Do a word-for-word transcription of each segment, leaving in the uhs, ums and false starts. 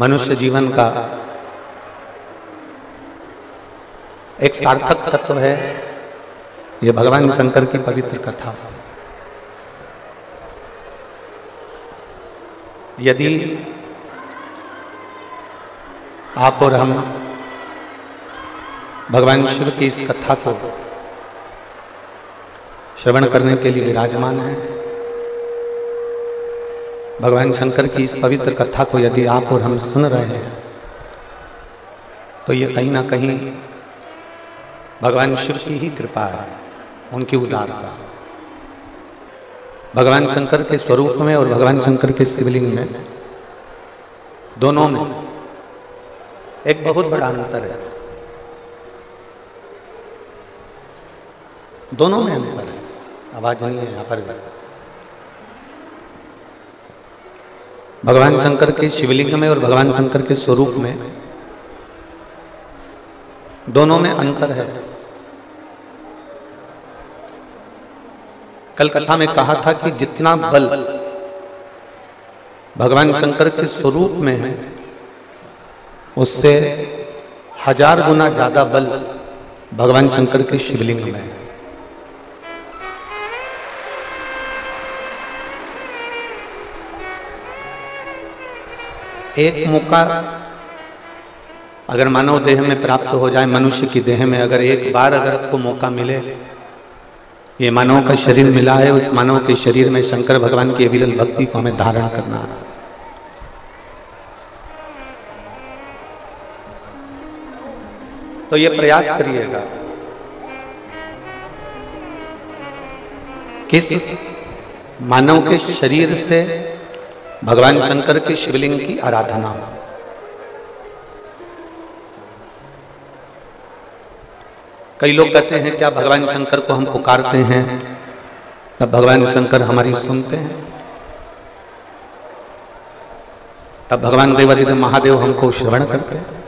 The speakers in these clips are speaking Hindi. मनुष्य जीवन का एक सार्थक तत्व है यह भगवान शंकर की पवित्र कथा। यदि आप और हम भगवान शिव की इस कथा को श्रवण करने के लिए विराजमान है, भगवान शंकर की इस पवित्र कथा को यदि आप और हम सुन रहे हैं, तो ये कहीं ना कहीं भगवान शिव की ही कृपा है, उनकी उदारता। भगवान शंकर के स्वरूप में और भगवान शंकर के शिवलिंग में, दोनों में एक बहुत बड़ा अंतर है, दोनों में अंतर है। आवाज नहीं है यहाँ पर। भगवान शंकर के शिवलिंग में और भगवान शंकर के स्वरूप में दोनों में अंतर है। कल कथा में कहा था कि जितना बल भगवान शंकर के स्वरूप में है, उससे हजार गुना ज्यादा बल भगवान शंकर के शिवलिंग में है। एक मौका अगर मानव देह में प्राप्त हो जाए, मनुष्य की देह में अगर एक बार अगर आपको मौका मिले, ये मानव का शरीर मिला है, उस मानव के शरीर में शंकर भगवान की अविरल भक्ति को हमें धारण करना है। तो ये प्रयास करिएगा कि इस मानव के शरीर से भगवान शंकर के शिवलिंग की आराधना हो। कई लोग कहते हैं क्या भगवान शंकर को हम पुकारते हैं तब भगवान शंकर हमारी सुनते हैं, तब भगवान देवादि देव महादेव हमको श्रवण करते हैं।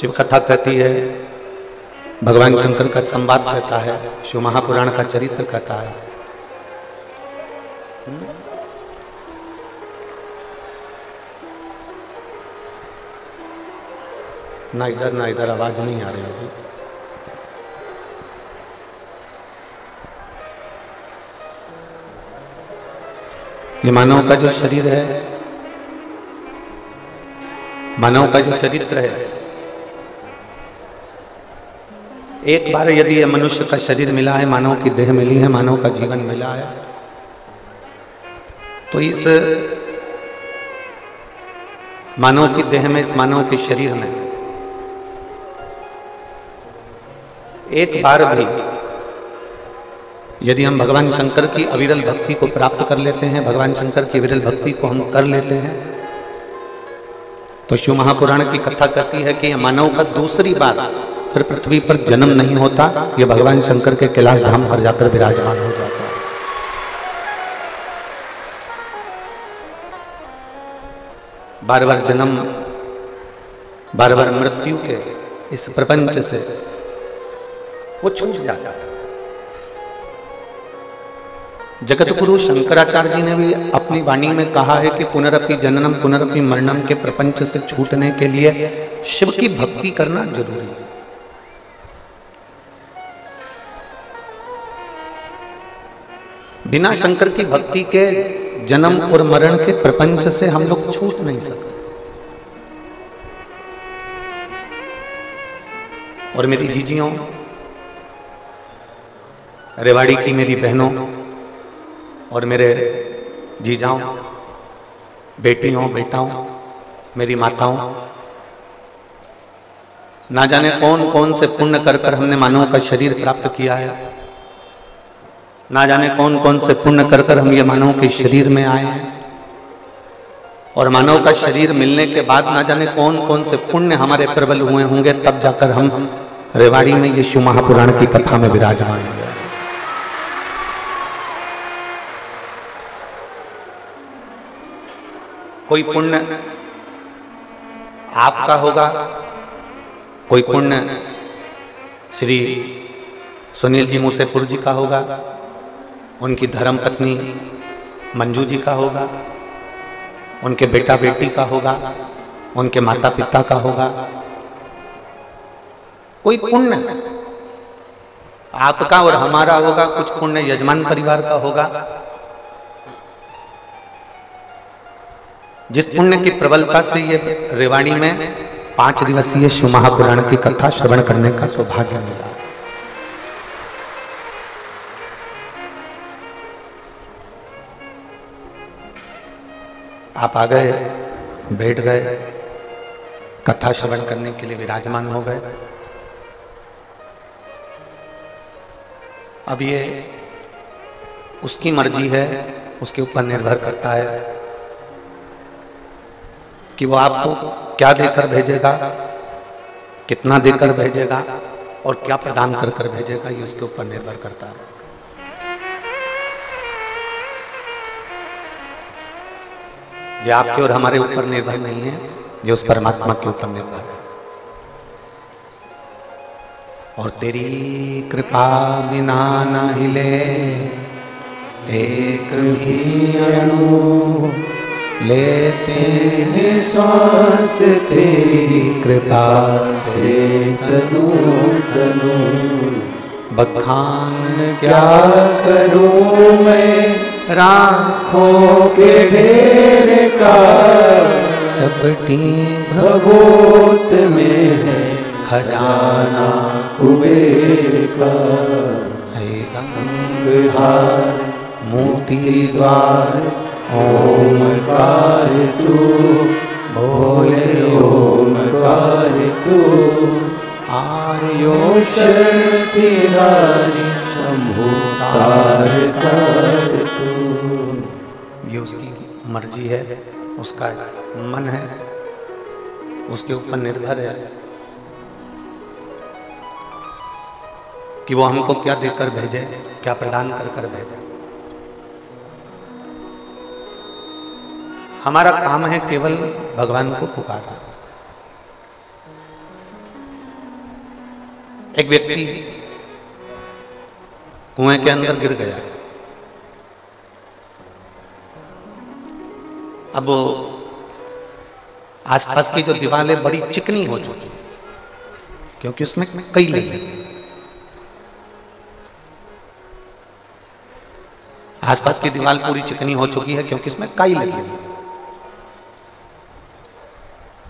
शिव कथा कहती है, भगवान शंकर का संवाद कहता है, शिव महापुराण का चरित्र कहता है। ना इधर ना इधर आवाज नहीं आ रही होगी। ये मानव का जो शरीर है, मानव का जो चरित्र है, एक बार यदि यह मनुष्य का शरीर मिला है, मानव की देह मिली है, मानव का जीवन मिला है, तो इस मानव की देह में, इस मानव के शरीर में एक बार भी यदि हम भगवान शंकर की अविरल भक्ति को प्राप्त कर लेते हैं, भगवान शंकर की अविरल भक्ति को हम कर लेते हैं, तो शिव महापुराण की कथा कहती है कि मानव का दूसरी बार फिर पृथ्वी पर जन्म नहीं होता, यह भगवान शंकर के कैलाश धाम पर जाकर विराजमान हो जाता है। बार बार जन्म, बार बार मृत्यु के इस प्रपंच से वो छूट जाता है। जगत गुरु शंकराचार्य जी ने भी अपनी वाणी में कहा है कि पुनरपि जननम पुनरपि मरणम के प्रपंच से छूटने के लिए शिव की भक्ति करना जरूरी है। बिना शंकर की भक्ति के जन्म और मरण के प्रपंच से हम लोग छूट नहीं सकते। और मेरी जीजियों, रेवाड़ी की मेरी बहनों और मेरे जीजाओं, बेटियों, बेटाओं, मेरी माताओं, ना जाने कौन कौन से पुण्य कर कर हमने मानव का शरीर प्राप्त किया है, ना जाने कौन कौन से पुण्य कर कर हम ये मानव के शरीर में आए हैं, और मानव का शरीर मिलने के बाद ना जाने कौन कौन से पुण्य हमारे प्रबल हुए होंगे, तब जाकर हम रेवाड़ी में ये शिव महापुराण की कथा में विराजमान हुए। कोई पुण्य आपका होगा, कोई पुण्य श्री सुनील जी मूसेपुर जी का होगा, उनकी धर्म पत्नी मंजू जी का होगा, उनके बेटा बेटी का होगा, उनके माता पिता का होगा, कोई पुण्य आपका और हमारा होगा, कुछ पुण्य यजमान परिवार का होगा। जिस पुण्य की प्रबलता से ये रेवाड़ी में पांच दिवसीय शिव महापुराण की कथा श्रवण करने का सौभाग्य मिला। आप आ गए, बैठ गए, कथा श्रवण करने के लिए विराजमान हो गए। अब ये उसकी मर्जी है, उसके ऊपर निर्भर करता है कि वो आपको क्या देकर भेजेगा, कितना देकर भेजेगा और क्या प्रदान कर कर भेजेगा, ये उसके ऊपर निर्भर करता है। ये आपके और हमारे ऊपर निर्भर नहीं है, ये उस परमात्मा के ऊपर निर्भर है। और तेरी कृपा बिना न हिले एक भी अणु, लेते हैं सांस तेरी कृपा से तनु तनु। बखान क्या करूं मैं राखों के ढेर का, चपटी भगोत में है खजाना कुबेर का। हे गंगहार मोती द्वार ओमकार तू, भोले ओमकार तू। आर्यो शक्ति धारी शंभु तार तार तू। ये उसकी मर्जी है, उसका मन है, उसके ऊपर निर्भर है कि वो हमको क्या देकर भेजे, क्या प्रदान कर कर भेजे। हमारा काम है केवल भगवान को पुकारना। एक व्यक्ति कुएं के अंदर गिर गया। अब वो आसपास की जो दीवारें बड़ी चिकनी हो चुकी है, क्योंकि उसमें कई लगे। आसपास की दीवार पूरी चिकनी हो चुकी है क्योंकि इसमें काई लगी।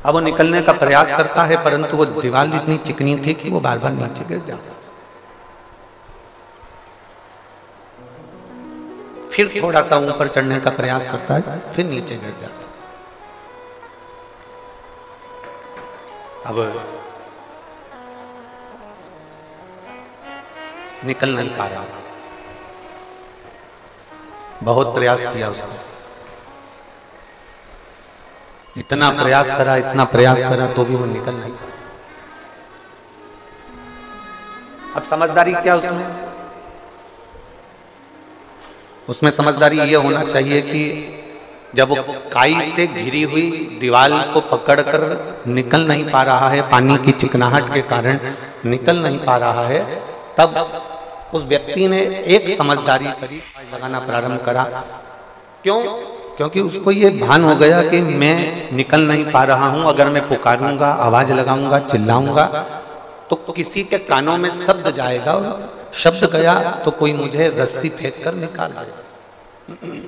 अब वो निकलने का प्रयास करता है, परंतु वो दीवार इतनी चिकनी थी कि वो बार बार नीचे गिर जाता। फिर थोड़ा सा ऊपर चढ़ने का प्रयास करता है, फिर नीचे गिर जाता। अब निकल नहीं पा रहा। बहुत प्रयास किया उसने, इतना प्रयास करा, इतना प्रयास करा तो भी वो निकल नहीं। अब समझदारी क्या उसमें? उसमें समझदारी ये होना चाहिए कि जब वो काई से घिरी हुई दीवार को पकड़कर निकल नहीं पा रहा है, पानी की चिकनाहट के कारण निकल नहीं पा रहा है, तब उस व्यक्ति ने एक समझदारी करी, लगाना प्रारंभ करा। क्यों? क्योंकि उसको ये भान हो गया कि मैं निकल नहीं पा रहा हूं, अगर मैं पुकारूंगा, आवाज लगाऊंगा, चिल्लाऊंगा तो किसी के कानों में शब्द जाएगा, और शब्द गया तो कोई मुझे रस्सी फेंक कर निकाल देगा।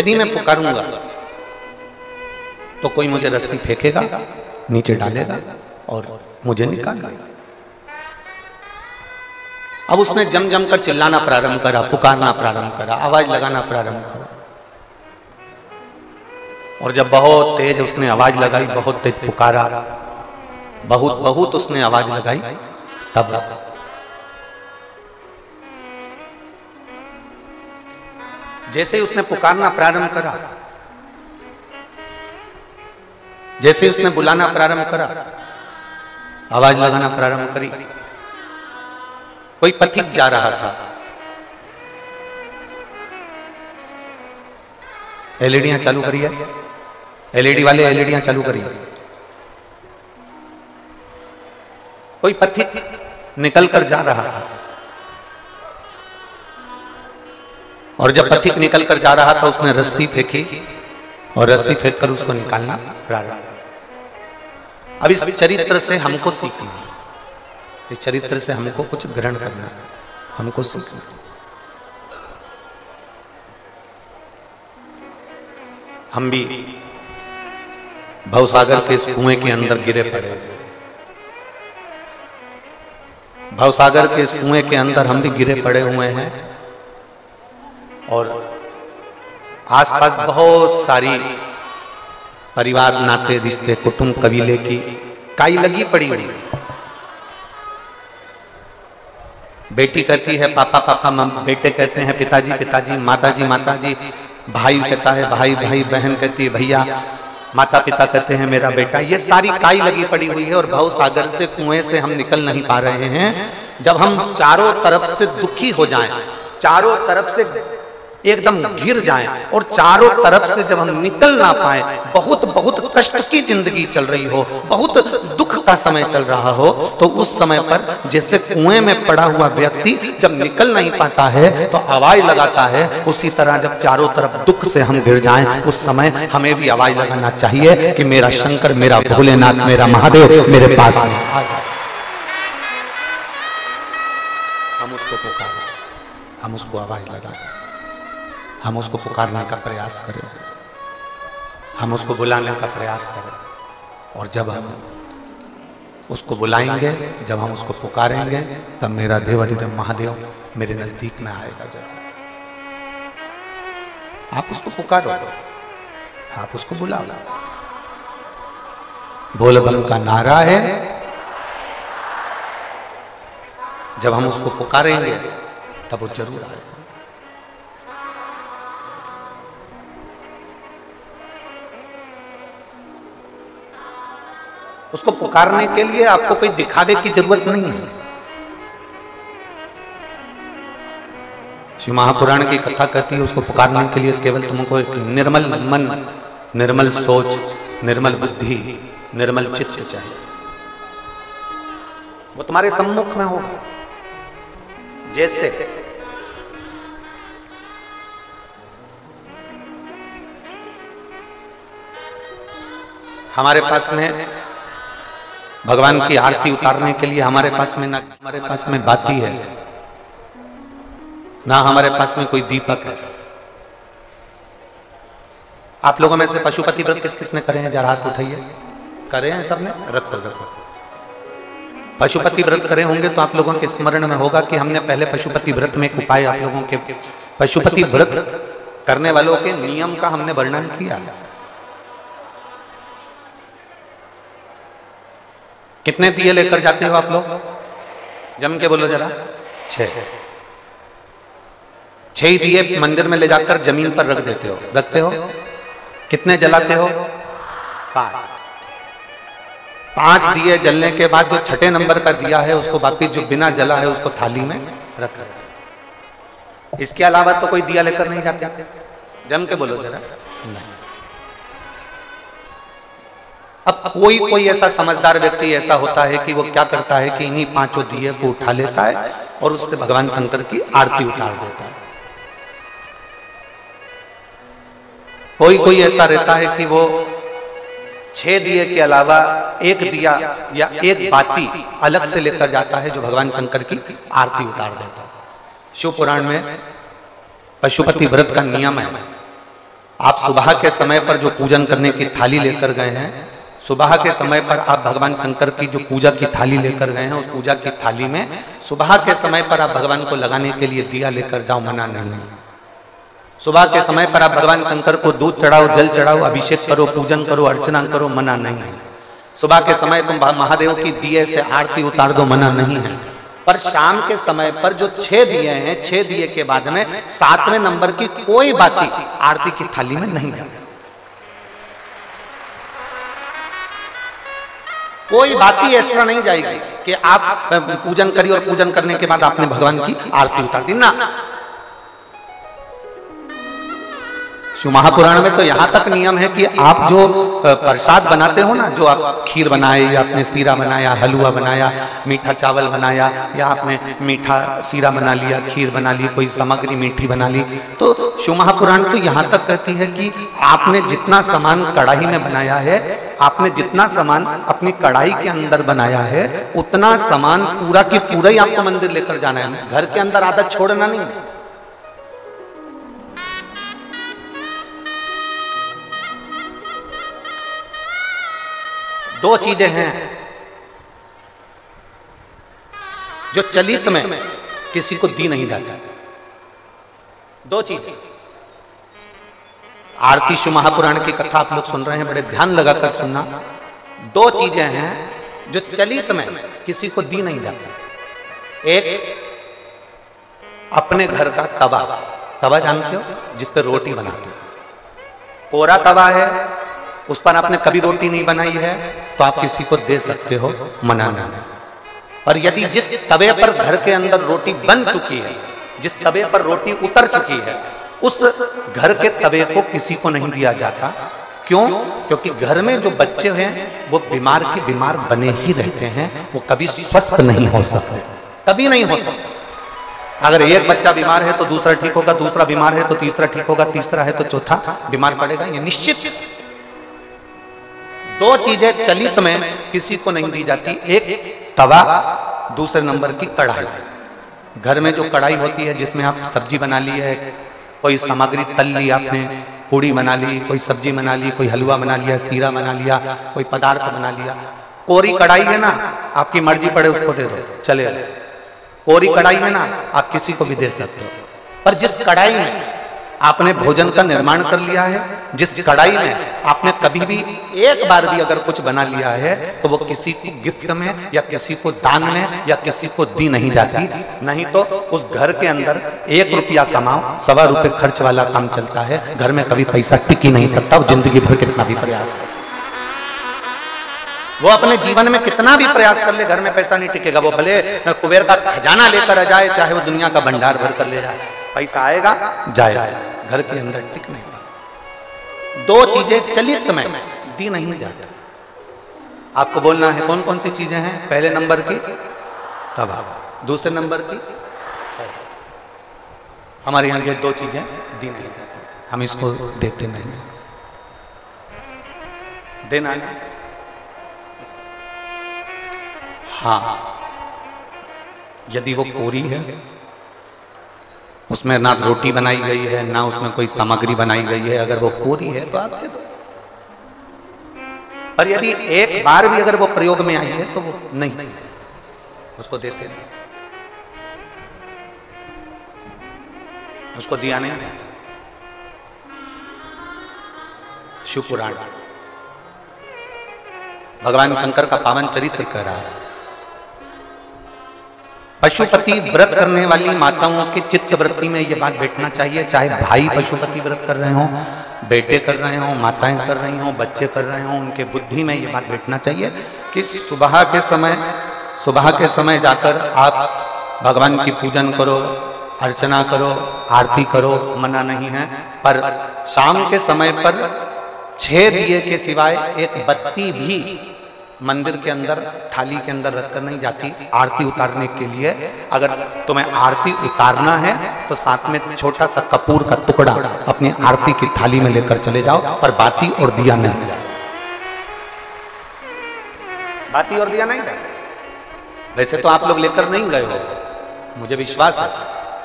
यदि मैं पुकारूंगा तो कोई मुझे रस्सी फेंकेगा, नीचे डालेगा और मुझे निकालेगा। अब उसने जम जम कर चिल्लाना प्रारंभ करा, पुकारना प्रारंभ करा, आवाज लगाना प्रारंभ करा। और जब बहुत तेज उसने आवाज लगाई, बहुत तेज पुकारा, बहुत बहुत उसने आवाज लगाई, तब जैसे ही उसने पुकारना प्रारंभ करा, जैसे ही उसने बुलाना प्रारंभ करा, आवाज लगाना प्रारंभ करी, कोई पथिक जा रहा था, एलईडियां चालू करी है, एलईडी वाले एलईडियां चालू करी है। कोई पथिक निकल कर जा रहा था, और जब पथिक निकल कर जा रहा था उसने रस्सी फेंकी और रस्सी फेंककर उसको निकालना प्रारंभ। अब इस चरित्र से हमको सीखना, इस चरित्र से हमको कुछ ग्रहण करना, हमको सीखना। हम भी भवसागर के इस कुएं के अंदर गिरे पड़े, भवसागर के इस कुएं के अंदर हम भी गिरे पड़े हुए हैं और आसपास बहुत सारी परिवार, नाते, रिश्ते, कुटुंब, कबीले की काई लगी पड़ी हुई। बेटी कहती है पापा पापा, मम बेटे कहते हैं पिताजी पिताजी, माताजी माताजी, भाई कहता है भाई भाई, बहन कहती है भैया, माता पिता कहते हैं मेरा बेटा। ये सारी काई लगी पड़ी हुई है और भाव सागर से, कुएं से हम निकल नहीं पा रहे हैं। जब हम चारों तरफ से दुखी हो जाएं, चारों तरफ से एकदम घिर जाएं और चारों तरफ से जब हम निकल ना पाए, बहुत बहुत कष्ट की जिंदगी चल रही हो, बहुत दुख का समय चल रहा हो, तो उस समय पर जैसे कुएं में पड़ा हुआ व्यक्ति जब निकल नहीं पाता है तो आवाज लगाता है, उसी तरह जब चारों तरफ दुख से हम घिर जाएं उस समय हमें भी आवाज लगाना चाहिए कि मेरा शंकर, मेरा भोलेनाथ, मेरा महादेव मेरे पास है। हम उसको पुकारें, हम उसको आवाज लगाएं, हम उसको पुकारने का प्रयास करें, हम उसको बुलाने का प्रयास करें। और जब हम उसको बुलाएंगे, जब हम उसको पुकारेंगे, तब मेरा देवाधिदेव महादेव मेरे नजदीक में आएगा। जब आप उसको पुकारो, आप उसको बुलाओ, बोल बम का नारा है। जब हम उसको पुकारेंगे तब वो जरूर आएगा। उसको पुकारने के लिए आपको कोई दिखावे की जरूरत नहीं है। शिव महापुराण की कथा कहती है उसको पुकारने के लिए केवल तुमको एक निर्मल मन, निर्मल सोच, निर्मल बुद्धि, निर्मल चित्त चाहिए। वो तुम्हारे सम्मुख में होगा। जैसे हमारे पास में भगवान की आरती उतारने के लिए हमारे पास में ना हमारे पास में बाती है, ना हमारे पास में कोई दीपक है। आप लोगों में से पशुपति व्रत किस किसने करे हैं? जरा हाथ उठाइए। करे हैं सबने? रखो रखो। पशुपति व्रत करे होंगे तो आप लोगों के स्मरण में होगा कि हमने पहले पशुपति व्रत में एक उपाय, आप लोगों के पशुपति व्रत करने वालों के नियम का हमने वर्णन किया। कितने दिए लेकर जाते हो आप लोग? जम के बोलो जरा। छह छह ही दिए मंदिर में ले जाकर जमीन पर रख देते हो, रखते हो? कितने जलाते हो? पांच। पांच दिए जलने के बाद जो छठे नंबर का दिया है उसको वापिस, जो बिना जला है उसको थाली में रख देते। इसके अलावा तो कोई दिया लेकर नहीं जाते। जम के बोलो जरा। नहीं। अब कोई कोई ऐसा समझदार व्यक्ति ऐसा होता है कि वो क्या करता है कि इन्हीं पांचों दिए को उठा लेता है और उससे भगवान शंकर की आरती उतार देता है। कोई कोई ऐसा रहता है कि वो छह दिए के अलावा एक दिया या एक बाती अलग से लेकर जाता है जो भगवान शंकर की आरती उतार देता है। शिव पुराण में पशुपति व्रत का नियम है। आप सुबह के समय पर जो पूजन करने की थाली लेकर गए हैं, सुबह के समय पर आप भगवान शंकर की जो पूजा की थाली लेकर गए हैं, उस पूजा की थाली में सुबह के समय पर आप भगवान को लगाने के लिए दिया लेकर जाओ, मना नहीं। सुबह के समय पर आप भगवान शंकर को दूध चढ़ाओ, जल चढ़ाओ, अभिषेक करो, पूजन करो, अर्चना करो, मना नहीं है। सुबह के समय तुम महादेव की दिए से आरती उतार दो, मना नहीं है। पर शाम के समय पर जो छह दिए हैं, छह दिए के बाद में सातवें नंबर की कोई बाती आरती की थाली में नहीं जाती। कोई बाती एक्स्ट्रा नहीं जाएगी कि आप पूजन करिए और पूजन करने के बाद आपने भगवान की आरती उतार दी, ना। शिवमहापुराण में तो यहाँ तक नियम है कि आप जो प्रसाद बनाते हो ना, जो आप खीर बनाए या आपने सीरा बनाया, हलवा बनाया, मीठा चावल बनाया या आपने मीठा सीरा बना लिया, खीर बना ली, कोई सामग्री मीठी बना ली, तो शिवमहापुराण तो यहाँ तक कहती है कि आपने जितना सामान कढ़ाई में बनाया है, आपने जितना सामान अपनी कढ़ाई के अंदर बनाया है, उतना सामान पूरा के पूरा ही आपको मंदिर लेकर जाना है, घर के अंदर आधा छोड़ना नहीं है। दो चीजें हैं जो चलित में किसी को दी नहीं जाती, दो चीजें। आरती शिव महापुराण की कथा आप लोग सुन रहे हैं, बड़े ध्यान लगाकर सुनना। दो चीजें हैं जो चलित में किसी को दी नहीं जाती। एक, अपने घर का तवा, तवा जानते हो जिस पर रोटी बनाते हो, कोरा तवा है, उस पर आपने कभी रोटी नहीं बनाई है तो आप किसी को दे सकते हो, मना नहीं। और यदि जिस तवे पर घर के अंदर रोटी बन चुकी है, जिस तवे पर रोटी उतर चुकी है, उस घर के तवे को किसी को नहीं दिया जाता। क्यों? क्योंकि घर में जो बच्चे हैं वो बीमार के बीमार बने ही रहते हैं, वो कभी स्वस्थ नहीं हो सकते, कभी नहीं हो सकते। अगर एक बच्चा बीमार है तो दूसरा ठीक होगा, दूसरा बीमार है तो तीसरा ठीक होगा, तीसरा है तो चौथा बीमार पड़ेगा, ये निश्चित। दो चीजें चलित में किसी को नहीं दी जाती, एक तवा, दूसरे नंबर की कढ़ाई। घर में जो कढ़ाई होती है जिसमें आप सब्जी बना ली है, कोई सामग्री तल ली आपने, पूड़ी बना ली, कोई सब्जी बना ली, कोई हलवा बना लिया, सीरा बना लिया, कोई पदार्थ बना लिया, कोरी कढ़ाई है ना, आपकी मर्जी पड़े उसको दे दो, चले। कोरी कढ़ाई है ना, आप किसी को भी दे सकते हो। पर जिस कढ़ाई में आपने भोजन का निर्माण कर लिया है, जिस कढ़ाई में आपने कभी भी एक बार भी अगर कुछ बना लिया है, तो वो किसी को गिफ्ट में या किसी को दान में या किसी को दी नहीं जाती। नहीं तो उस घर के अंदर एक रुपया कमाओ, सवा रुपये खर्च वाला काम चलता है, घर में कभी पैसा टिक ही नहीं सकता। वो जिंदगी भर कितना भी प्रयास कर, वो अपने जीवन में कितना भी प्रयास कर ले, घर में पैसा नहीं टिकेगा। वो भले कुबेर का खजाना लेकर आ जाए, चाहे वो दुनिया का भंडार भर कर ले जाए, पैसा आएगा जाएगा, घर के अंदर टिक नहीं। दो चीजें चलित में दी नहीं जाती। आपको बोलना है कौन कौन सी चीजें हैं। पहले नंबर की तवा, दूसरे नंबर की हमारे यहाँ के दो चीजें दी नहीं जाती, हम इसको देते नहीं, देना नहीं। हाँ, यदि वो कोरी है, उसमें ना रोटी बनाई गई है, ना उसमें कोई सामग्री बनाई गई है, अगर वो कोरी है तो आप दे दो। पर यदि एक बार भी अगर वो प्रयोग में आई है तो वो नहीं, उसको देते नहीं, उसको दिया नहीं जाता। शिवपुराण भगवान शंकर का पावन चरित्र कह रहा है, पशुपति व्रत करने वाली माताओं के चित्त वृत्ति में यह बात बैठना चाहिए, चाहे भाई पशुपति व्रत कर रहे हों, बेटे कर रहे हों, माताएं कर रही हों, बच्चे कर रहे हों, उनके बुद्धि में यह बात बैठना चाहिए कि सुबह के समय सुबह के समय जाकर आप भगवान की पूजन करो, अर्चना करो, आरती करो, मना नहीं है। पर शाम के समय पर छह दिए के सिवाय एक बत्ती भी मंदिर के अंदर थाली के अंदर रखकर नहीं जाती, आरती उतारने के लिए। अगर तुम्हें आरती उतारना है तो साथ में छोटा सा कपूर का टुकड़ा अपनी आरती की थाली में लेकर चले जाओ, पर बाती और दिया नहीं जाए, बाती और दिया नहीं जाए। वैसे तो आप लोग लेकर नहीं गए हो, मुझे विश्वास है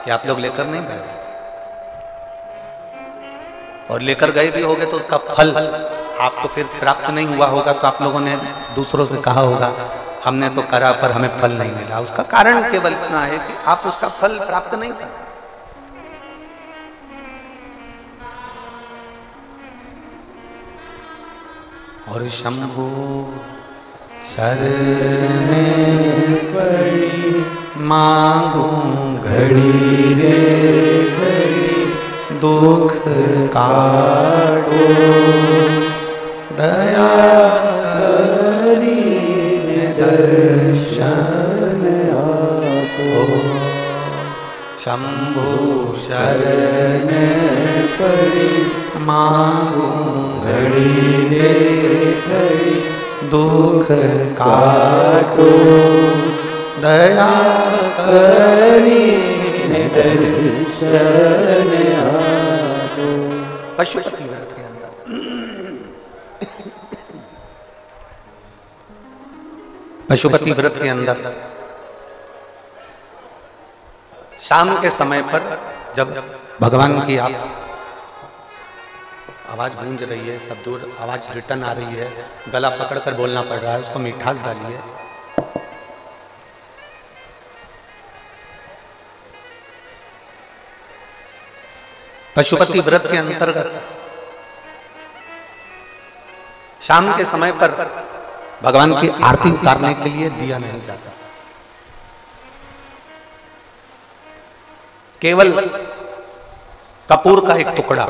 कि आप लोग लेकर नहीं गए हो, और लेकर गए भी होगे तो उसका फल आपको फिर प्राप्त नहीं हुआ होगा, तो आप लोगों ने दूसरों से कहा होगा हमने तो करा पर हमें फल नहीं मिला। उसका कारण केवल इतना है कि आप उसका फल प्राप्त नहीं कर। और शंभु शरणे पड़ी मांगू घड़ी रे घड़ी दुख काटो दया करी दर्शन आपो शंभु शरण परि मागूं घड़ी दे घड़ी दुख काटो दया करी दर्शन आओ। पशुपति व्रत के अंदर पशुपति व्रत के अंदर शाम के समय पर जब भगवान की आप आवाज गूंज रही है, सब दूर आवाज रिटर्न आ रही है, गला पकड़कर बोलना पड़ रहा है, उसको मिठास डालिए। पशुपति व्रत के अंतर्गत शाम के समय पर भगवान की आरती उतारने के लिए दिया नहीं जाता, केवल कपूर का एक टुकड़ा,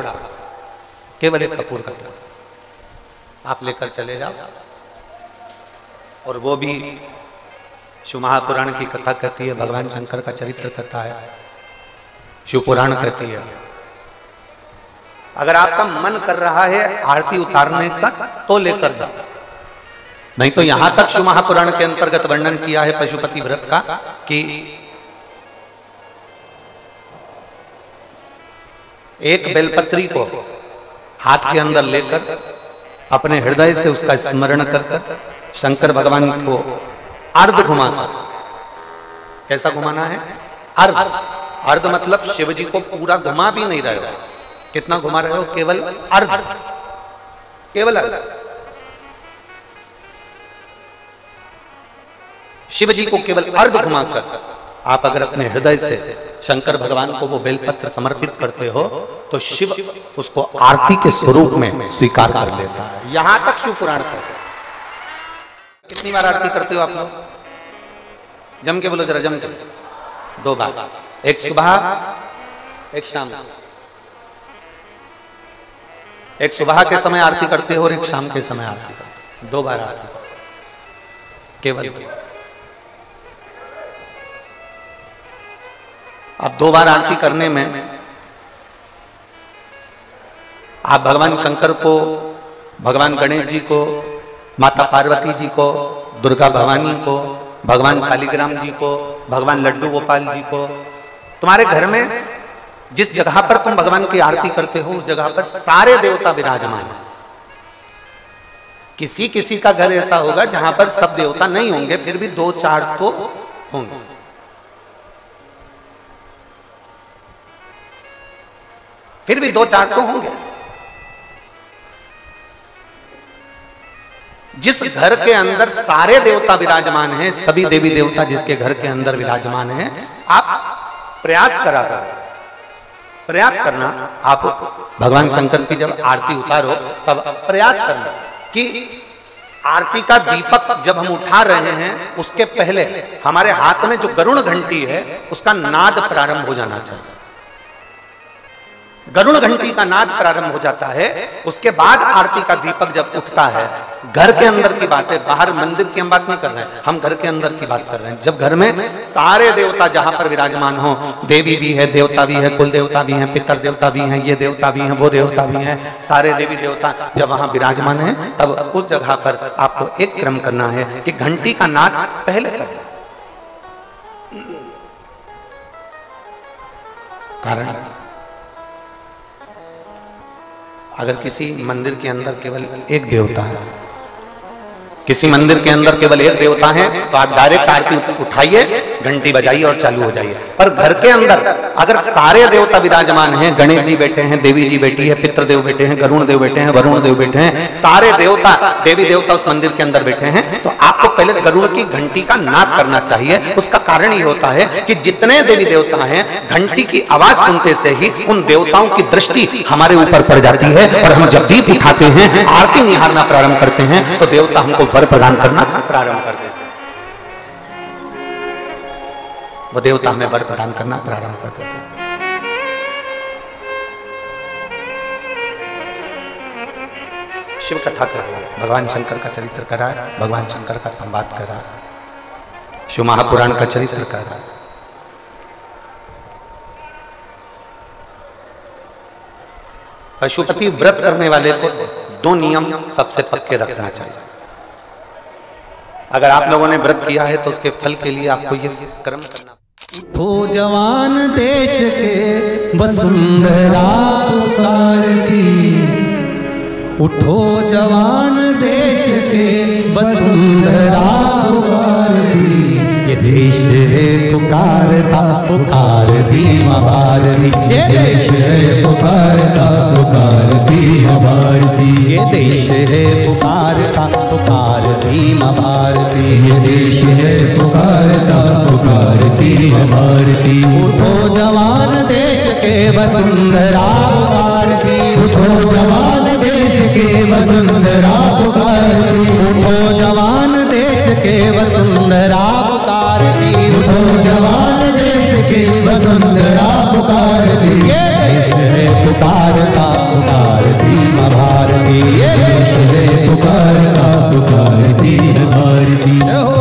केवल एक कपूर का टुकड़ा आप लेकर चले जाओ। और वो भी शिवमहापुराण की कथा कहती है, भगवान शंकर का चरित्र कथा है, शिवपुराण कहती है। अगर आपका मन कर रहा है आरती उतारने का तो लेकर जाओ, नहीं तो यहां तक शिव महापुराण के अंतर्गत वर्णन किया है पशुपति व्रत का कि एक बेलपत्री को हाथ के अंदर लेकर अपने हृदय से उसका स्मरण करकर शंकर भगवान को अर्ध घुमाना। कैसा घुमाना है? अर्ध अर्ध मतलब शिव जी को पूरा घुमा भी नहीं रहे हो, कितना घुमा रहे हो, केवल अर्ध, केवल अर्ध। शिव जी को केवल अर्ध घुमाकर आप अगर अपने हृदय से शंकर भगवान को वो बेलपत्र समर्पित करते हो तो शिव उसको आरती के स्वरूप में स्वीकार कर लेता है। यहां तक शिव पुराण कहते। कितनी बार आरती करते हो आप लोग? जम के बोलो जरा, जम के। दो बार, एक सुबह एक शाम। एक सुबह के समय आरती करते हो और एक शाम के समय आरती करते हो, दो बार आरती केवल। अब दो बार आरती करने में आप भगवान शंकर को, भगवान गणेश जी को, माता पार्वती जी को, दुर्गा भवानी को, भगवान शालिग्राम जी को, भगवान लड्डू गोपाल जी को, तुम्हारे घर में जिस जगह पर तुम भगवान की आरती करते हो उस जगह पर सारे देवता विराजमान हैं। किसी किसी का घर ऐसा होगा जहां पर सब देवता नहीं होंगे, फिर भी दो चार तो होंगे। फिर भी दो चार तो होंगे। जिस घर के अंदर सारे देवता विराजमान हैं, सभी देवी देवता जिसके घर के अंदर विराजमान हैं, आप प्रयास करा करो, प्रयास करना, आप भगवान शंकर की जब आरती उतारो तब प्रयास करना कि आरती का दीपक जब हम उठा रहे हैं उसके पहले हमारे हाथ में जो गरुण घंटी है उसका नाद प्रारंभ हो जाना चाहिए। गरुण घंटी का नाद प्रारंभ हो जाता है, उसके बाद आरती का दीपक जब उठता है, घर के अंदर की बात है, बाहर मंदिर की हम बात नहीं कर रहे हैं, हम घर के अंदर की बात कर रहे हैं। जब घर में सारे देवता जहां पर विराजमान हो, देवी भी है, देवता भी है, कुल देवता भी है, पितर देवता भी है, ये देवता भी है, वो देवता भी है, सारे देवी देवता जब वहां विराजमान है, तब उस जगह पर आपको एक क्रम करना है कि घंटी का नाद पहले करना। कारण अगर किसी मंदिर के अंदर केवल एक देवता है, किसी मंदिर के अंदर केवल एक देवता है, तो आप डायरेक्ट आरती उठाइए, घंटी बजाइए और चालू हो जाइए। पर घर के अंदर अगर सारे देवता विराजमान हैं, गणेश जी बैठे हैं, देवी जी बैठी है, पितृदेव बैठे हैं, गरुण देव बैठे हैं, वरुण देव बैठे हैं, सारे देवता देवी देवता उस मंदिर के अंदर बैठे हैं, तो आपको पहले गरुड़ की घंटी का नाद करना चाहिए। उसका कारण ये होता है कि जितने देवी देवता हैं, घंटी की आवाज सुनते से ही उन देवताओं की दृष्टि हमारे ऊपर पड़ जाती है और हम जब दीप दिखाते हैं, आरती निहारना प्रारंभ करते हैं, तो देवता हमको वर प्रदान करना प्रारंभ कर देते हैं। वो देवता हमें वर प्रदान करना प्रारंभ कर देते हैं। शिव कथा कर रहा है, भगवान शंकर का चरित्र कर रहा है, भगवान शंकर का संवाद कर रहा है, शिव महापुराण का चरित्र कर रहा है। पशुपति व्रत करने वाले को दो नियम सबसे पक्के रखना चाहिए। अगर आप लोगों ने व्रत किया है तो उसके फल के लिए आपको ये कर्म करना। उठो जवान देश के वसुंधरा पुकार दी, उठो जवान देश के वसुंधरा पुकार दी, ये देश है पुकारता पुकार दी मां भारती, ये देश है पुकारता पुकार दी मां भारती, ये देश है पुकारता पुकार दी मां भारती, ये देश है पुकारता पुकार दी मां भारती। उठो जवान देश के वसुंधरा पुकार दी, उठो जवान देश के वसुंधरा पुकार दी, उठो जवान देश के वसुंधरा पुकार दी, उठो जवान देश की वसुंधरा पुकार दी, ये देश है पुकारता पुकार दी मां भारती, ये देश है पुकारता पुकार दी मां भारती।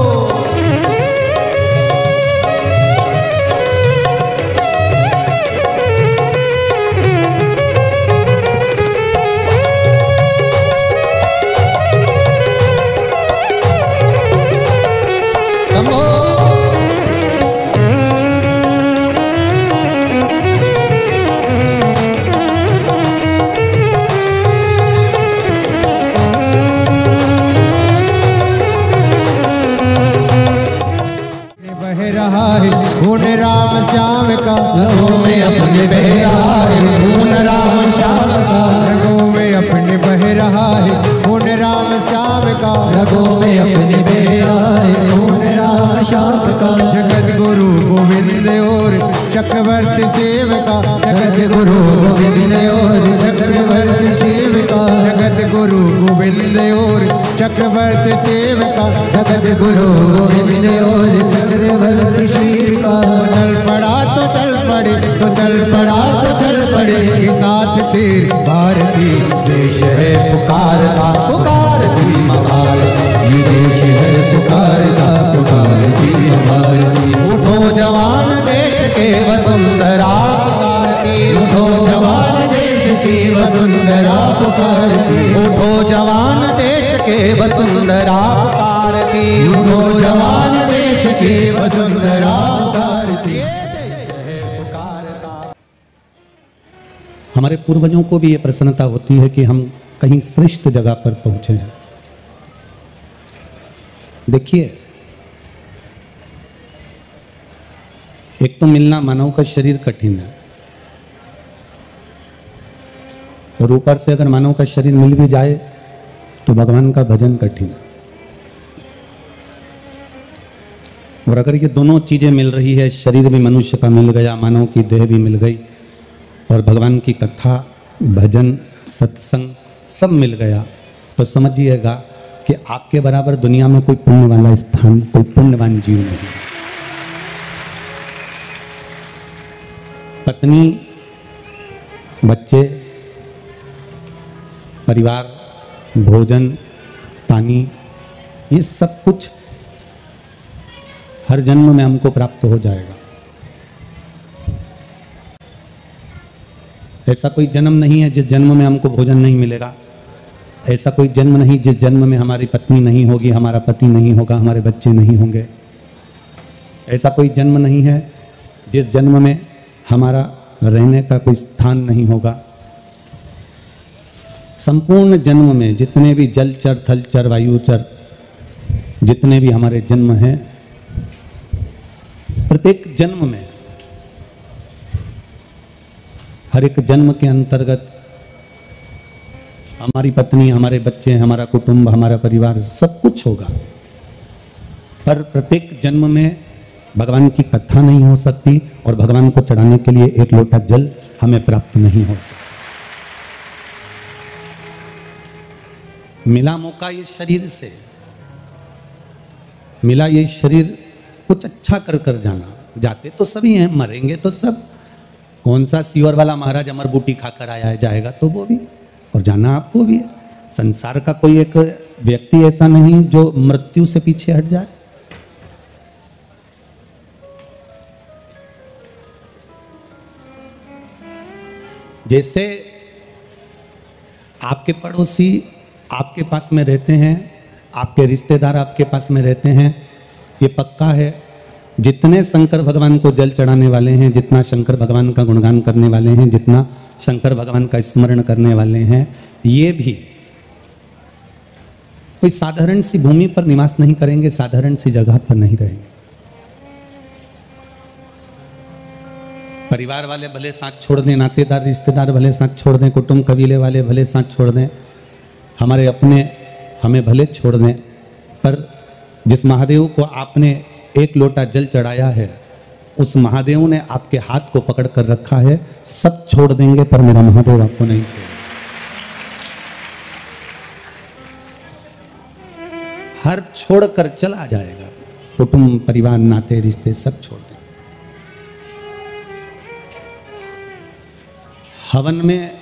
हमारे पूर्वजों को भी ये प्रसन्नता होती है कि हम कहीं श्रेष्ठ जगह पर पहुंचे हैं। देखिए, एक तो मिलना मानव का शरीर कठिन है, और ऊपर से अगर मानव का शरीर मिल भी जाए तो भगवान का भजन कठिन है। और अगर ये दोनों चीज़ें मिल रही है, शरीर भी मनुष्य का मिल गया, मानव की देह भी मिल गई, और भगवान की कथा, भजन, सत्संग सब मिल गया, तो समझिएगा कि आपके बराबर दुनिया में कोई पुण्य वाला स्थान, कोई पुण्यवान जीव नहीं। पत्नी, बच्चे, परिवार, भोजन, पानी, ये सब कुछ हर जन्म में हमको प्राप्त हो जाएगा। ऐसा कोई जन्म नहीं है जिस जन्म में हमको भोजन नहीं मिलेगा, ऐसा कोई जन्म नहीं जिस जन्म में हमारी पत्नी नहीं होगी, हमारा पति नहीं होगा, हमारे बच्चे नहीं होंगे, ऐसा कोई जन्म नहीं है जिस जन्म में हमारा रहने का कोई स्थान नहीं होगा। संपूर्ण जन्म में जितने भी जलचर, थलचर, वायुचर, जितने भी हमारे जन्म हैं, प्रत्येक जन्म में, हर एक जन्म के अंतर्गत हमारी पत्नी, हमारे बच्चे, हमारा कुटुंब, हमारा परिवार सब कुछ होगा, पर प्रत्येक जन्म में भगवान की कथा नहीं हो सकती और भगवान को चढ़ाने के लिए एक लोटा जल हमें प्राप्त नहीं हो सकता। मिला मौका ये शरीर से, मिला ये शरीर कुछ अच्छा कर कर जाना। जाते तो सभी हैं, मरेंगे तो सब। कौन सा सीवर वाला महाराज अमर बूटी खाकर आया जाएगा तो वो भी, और जाना आपको भी है। संसार का कोई एक व्यक्ति ऐसा नहीं जो मृत्यु से पीछे हट जाए। जैसे आपके पड़ोसी आपके पास में रहते हैं, आपके रिश्तेदार आपके पास में रहते हैं, ये पक्का है। जितने शंकर भगवान को जल चढ़ाने वाले हैं, जितना शंकर भगवान का गुणगान करने वाले हैं, जितना शंकर भगवान का स्मरण करने वाले हैं, ये भी कोई साधारण सी भूमि पर निवास नहीं करेंगे, साधारण सी जगह पर नहीं रहेंगे। परिवार वाले भले साथ छोड़ दें, नातेदार रिश्तेदार भले साथ छोड़ दें, कुटुंब कबीले वाले भले साथ छोड़ दें, हमारे अपने हमें भले छोड़ दें, पर जिस महादेव को आपने एक लोटा जल चढ़ाया है, उस महादेव ने आपके हाथ को पकड़ कर रखा है। सब छोड़ देंगे पर मेरा महादेव आपको नहीं छोड़ेगा। हर छोड़ कर चला जाएगा, कुटुंब परिवार नाते रिश्ते सब छोड़ देंगे। हवन में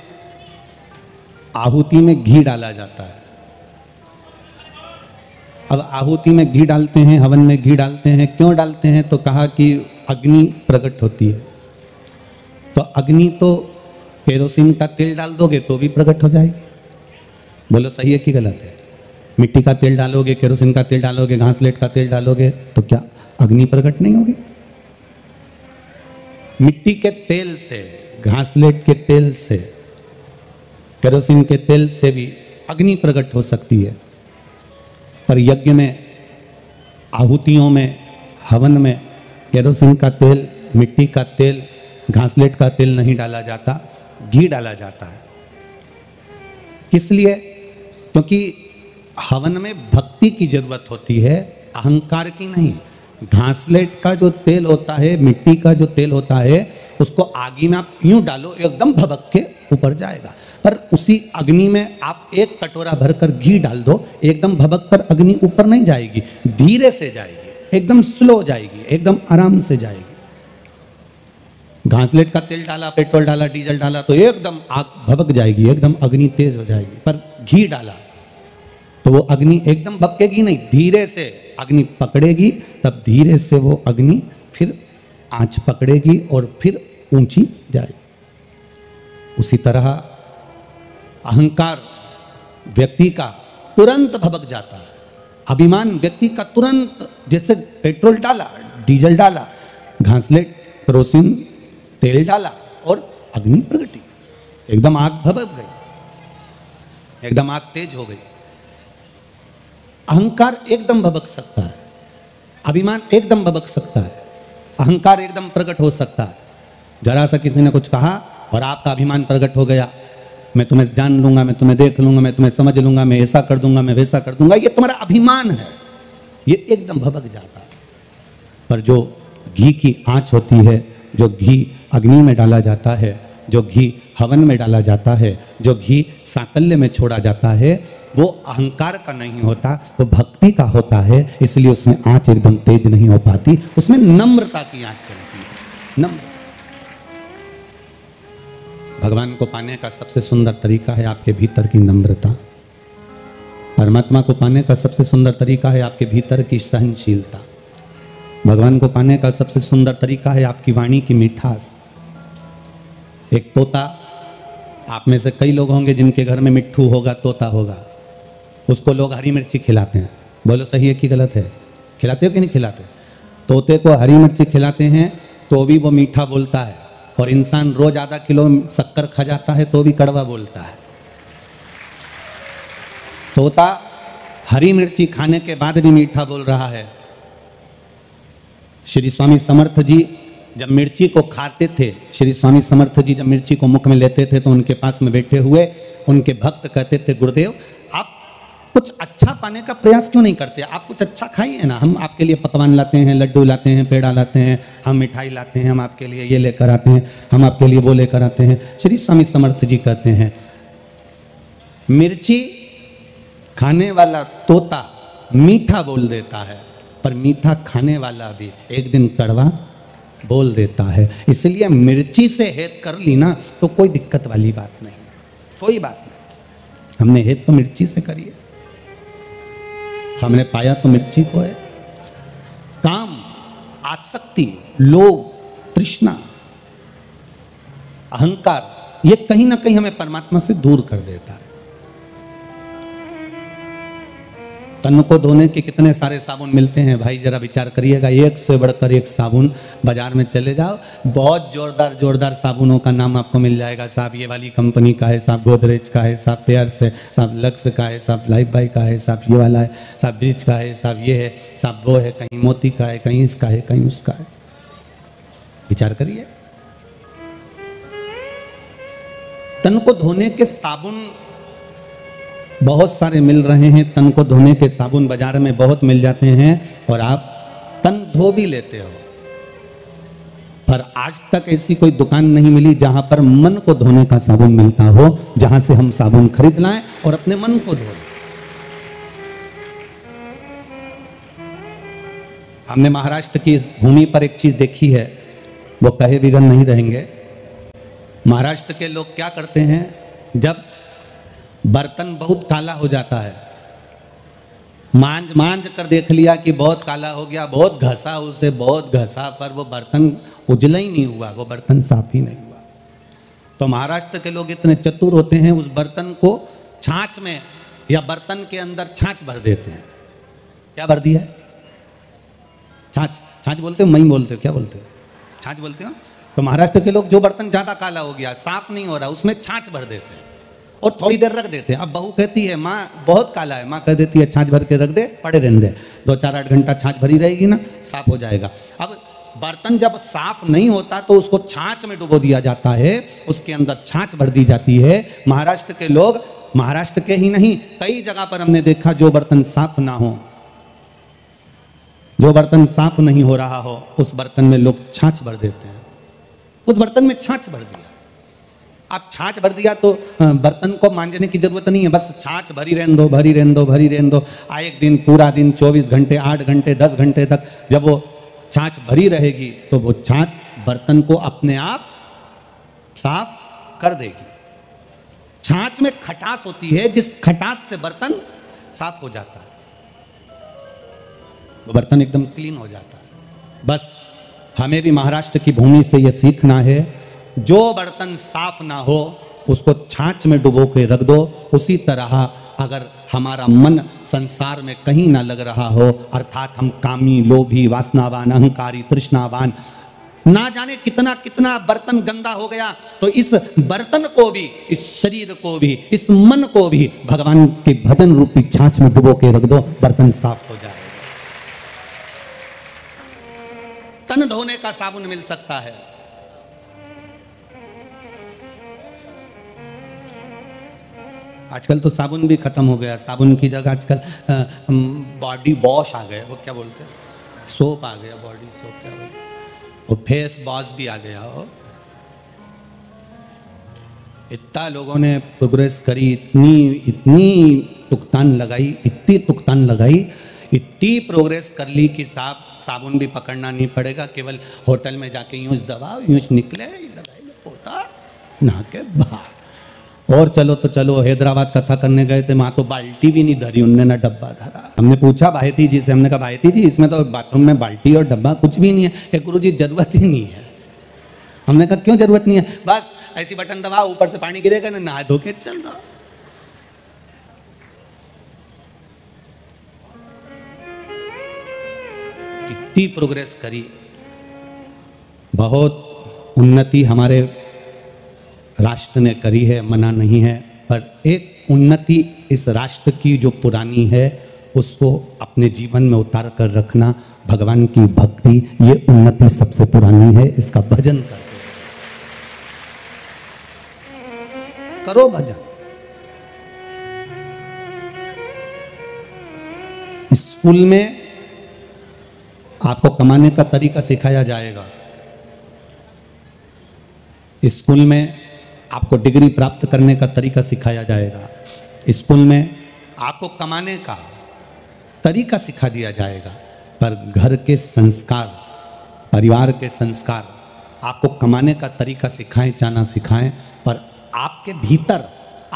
आहुति में घी डाला जाता है। अब आहुति में घी डालते हैं, हवन में घी डालते हैं, क्यों डालते हैं? तो कहा कि अग्नि प्रकट होती है। तो अग्नि तो केरोसिन का तेल डाल दोगे तो भी प्रकट हो जाएगी। बोलो सही है कि गलत है? मिट्टी का तेल डालोगे, केरोसिन का तेल डालोगे, घासलेट का तेल डालोगे तो क्या अग्नि प्रकट नहीं होगी? मिट्टी के तेल से, घासलेट के तेल से, केरोसिन के तेल से भी अग्नि प्रकट हो सकती है, पर यज्ञ में, आहुतियों में, हवन में केरोसिन का तेल, मिट्टी का तेल, घासलेट का तेल नहीं डाला जाता, घी डाला जाता है। इसलिए क्योंकि हवन में भक्ति की जरूरत होती है, अहंकार की नहीं। घासलेट का जो तेल होता है, मिट्टी का जो तेल होता है, उसको आग में आप यूं डालो एकदम भभक के ऊपर जाएगा, पर उसी अग्नि में आप एक कटोरा भरकर घी डाल दो, एकदम भभक कर अग्नि ऊपर नहीं जाएगी, धीरे से जाएगी, एकदम स्लो जाएगी, एकदम आराम से जाएगी। घासलेट का तेल डाला, पेट्रोल डाला, डीजल डाला तो एकदम आग भभक जाएगी, एकदम अग्नि तेज हो जाएगी, पर घी डाला तो वो अग्नि एकदम भभकेगी नहीं, धीरे से अग्नि पकड़ेगी, तब धीरे से वो अग्नि फिर आँच पकड़ेगी और फिर ऊंची जाएगी। उसी तरह अहंकार व्यक्ति का तुरंत भभक जाता है, अभिमान व्यक्ति का तुरंत, जैसे पेट्रोल डाला, डीजल डाला, घासलेट, केरोसिन तेल डाला और अग्नि प्रगटी, एकदम आग भभक गई, एकदम आग तेज हो गई। अहंकार एकदम भभक सकता है, अभिमान एकदम भभक सकता है, अहंकार एकदम प्रकट हो सकता है। जरा सा किसी ने कुछ कहा और आपका अभिमान प्रकट हो गया, मैं तुम्हें जान लूंगा, मैं तुम्हें देख लूंगा, मैं तुम्हें समझ लूंगा, मैं ऐसा कर दूंगा, मैं वैसा कर दूंगा, ये तुम्हारा अभिमान है, ये एकदम भभक जाता है। पर जो घी की आंच होती है, जो घी अग्नि में डाला जाता है, जो घी हवन में डाला जाता है, जो घी साकल्य में छोड़ा जाता है, वो अहंकार का नहीं होता, वो भक्ति का होता है। इसलिए उसमें आँच एकदम तेज नहीं हो पाती, उसमें नम्रता की आँच चलती है। नम्र भगवान को पाने का सबसे सुंदर तरीका है आपके भीतर की नम्रता। परमात्मा को पाने का सबसे सुंदर तरीका है आपके भीतर की सहनशीलता। भगवान को पाने का सबसे सुंदर तरीका है आपकी वाणी की मिठास। एक तोता, आप में से कई लोग होंगे जिनके घर में मिट्ठू होगा, तोता होगा, उसको लोग हरी मिर्ची खिलाते हैं। बोलो सही है कि गलत है? खिलाते हो कि नहीं खिलाते? तोते को हरी मिर्ची खिलाते हैं तो भी वो मीठा बोलता है, और इंसान रोज आधा किलो शक्कर खा जाता है तो भी कड़वा बोलता है। तोता हरी मिर्ची खाने के बाद भी मीठा बोल रहा है। श्री स्वामी समर्थ जी जब मिर्ची को खाते थे, श्री स्वामी समर्थ जी जब मिर्ची को मुख में लेते थे, तो उनके पास में बैठे हुए उनके भक्त कहते थे, गुरुदेव आप कुछ अच्छा पाने का प्रयास क्यों नहीं करते? आप कुछ अच्छा खाइए ना, हम आपके लिए पकवान लाते हैं, लड्डू लाते हैं, पेड़ा लाते हैं, हम मिठाई लाते हैं, हम आपके लिए ये लेकर आते हैं, हम आपके लिए वो लेकर आते हैं। श्री स्वामी समर्थ जी कहते हैं, मिर्ची खाने वाला तोता मीठा बोल देता है, पर मीठा खाने वाला भी एक दिन कड़वा बोल देता है। इसलिए मिर्ची से हेत कर ली ना तो कोई दिक्कत वाली बात नहीं, कोई बात नहीं। हमने हेत तो मिर्ची से करी है, हमने पाया तो मिर्ची को है। काम, आसक्ति, लोभ, तृष्णा, अहंकार, ये कहीं ना कहीं हमें परमात्मा से दूर कर देता है। तन को धोने के कितने सारे साबुन मिलते हैं भाई, जरा विचार करिएगा। एक से बढ़कर एक साबुन, बाजार में चले जाओ, बहुत जोरदार जोरदार साबुनों का नाम आपको मिल जाएगा। साहब ये वाली कंपनी का है, साहब गोदरेज का है, साहब पेयर्स है, साहब लक्स का है, साहब लाइफ बॉय का है, साहब ये वाला है, साहब ब्रिज का है, साहब ये है, साहब वो है, कहीं मोती का है, कहीं इसका है, कहीं उसका है। विचार करिए, तन को धोने के साबुन बहुत सारे मिल रहे हैं, तन को धोने के साबुन बाजार में बहुत मिल जाते हैं और आप तन धो भी लेते हो, पर आज तक ऐसी कोई दुकान नहीं मिली जहां पर मन को धोने का साबुन मिलता हो, जहां से हम साबुन खरीद लाएं और अपने मन को धो। हमने महाराष्ट्र की इस भूमि पर एक चीज देखी है, वो कहे बिगड़ नहीं रहेंगे। महाराष्ट्र के लोग क्या करते हैं, जब बर्तन बहुत काला हो जाता है, मांझ मांझ कर देख लिया कि बहुत काला हो गया, बहुत घसा उसे, बहुत घसा, पर वो बर्तन उजला ही नहीं हुआ, वो बर्तन साफ ही नहीं हुआ। तो महाराष्ट्र के लोग इतने चतुर होते हैं, उस बर्तन को छाछ में या बर्तन के अंदर छाछ भर देते हैं। क्या भर दिया है? छाछ। छाछ बोलते हो, मई बोलते हो, क्या बोलते हो? छाछ बोलते हो। तो महाराष्ट्र के लोग जो बर्तन ज़्यादा काला हो गया, साफ नहीं हो रहा, उसमें छाछ भर देते हैं और थोड़ी देर रख देते हैं। अब बहू कहती है माँ बहुत काला है, माँ कह देती है छाछ भर के रख दे, पड़े रहने दे, दो चार आठ घंटा छाछ भरी रहेगी ना, साफ हो जाएगा। अब बर्तन जब साफ नहीं होता तो उसको छाछ में डुबो दिया जाता है, उसके अंदर छाछ भर दी जाती है। महाराष्ट्र के लोग, महाराष्ट्र के ही नहीं कई जगह पर हमने देखा, जो बर्तन साफ ना हो, जो बर्तन साफ नहीं हो रहा हो, उस बर्तन में लोग छाछ भर देते हैं। उस बर्तन में छाछ भर दिया। आप छाछ भर दिया तो बर्तन को मांझने की जरूरत नहीं है, बस छाछ भरी रहने दो, भरी रहने दो, भरी रहने दो। आ एक दिन, पूरा दिन, चौबीस घंटे, आठ घंटे, दस घंटे तक जब वो छाछ भरी रहेगी तो वो छाछ बर्तन को अपने आप साफ कर देगी। छाछ में खटास होती है, जिस खटास से बर्तन साफ हो जाता है, वो बर्तन एकदम क्लीन हो जाता है। बस हमें भी महाराष्ट्र की भूमि से ये सीखना है, जो बर्तन साफ ना हो उसको छाछ में डुबो के रख दो। उसी तरह अगर हमारा मन संसार में कहीं ना लग रहा हो, अर्थात हम कामी, लोभी, वासनावान, अहंकारी, तृष्णावान, ना जाने कितना कितना बर्तन गंदा हो गया, तो इस बर्तन को भी, इस शरीर को भी, इस मन को भी भगवान के भजन रूपी छाछ में डुबो के रख दो, बर्तन साफ हो जाए। तन धोने का साबुन मिल सकता है। आजकल तो साबुन भी खत्म हो गया, साबुन की जगह आजकल बॉडी वॉश आ गया, वो क्या बोलते हैं, सोप आ गया, बॉडी सोप क्या बोलते हैं, वो फेस वॉश भी आ गया हो। इतना लोगों ने प्रोग्रेस करी, इतनी इतनी तुकतान लगाई, इतनी तुकतान लगाई, इतनी प्रोग्रेस कर ली कि साहब साबुन भी पकड़ना नहीं पड़ेगा, केवल होटल में जाके यूँ दबाओ, यूँ निकले, दवाई में पोता नहा के बाहर। और चलो तो चलो, हैदराबाद कथा करने गए थे, वहाँ तो बाल्टी भी नहीं धरी उनने, ना डब्बा धरा। हमने पूछा भाईती जी से, हमने कहा भाईती जी इसमें तो बाथरूम में बाल्टी और डब्बा कुछ भी नहीं है। ये गुरु जी जरूरत ही नहीं है। हमने कहा क्यों जरूरत नहीं है? बस ऐसी बटन दबाओ, ऊपर से पानी गिरेगा ना, नहा धो के चल दो। कितनी प्रोग्रेस करी, बहुत उन्नति हमारे राष्ट्र ने करी है, मना नहीं है, पर एक उन्नति इस राष्ट्र की जो पुरानी है उसको अपने जीवन में उतार कर रखना, भगवान की भक्ति, ये उन्नति सबसे पुरानी है, इसका भजन करो, करो भजन। स्कूल में आपको कमाने का तरीका सिखाया जाएगा, स्कूल में आपको डिग्री प्राप्त करने का तरीका सिखाया जाएगा, स्कूल में आपको कमाने का तरीका सिखा दिया जाएगा, पर घर के संस्कार, परिवार के संस्कार आपको कमाने का तरीका सिखाएं, जाना सिखाएं, पर आपके भीतर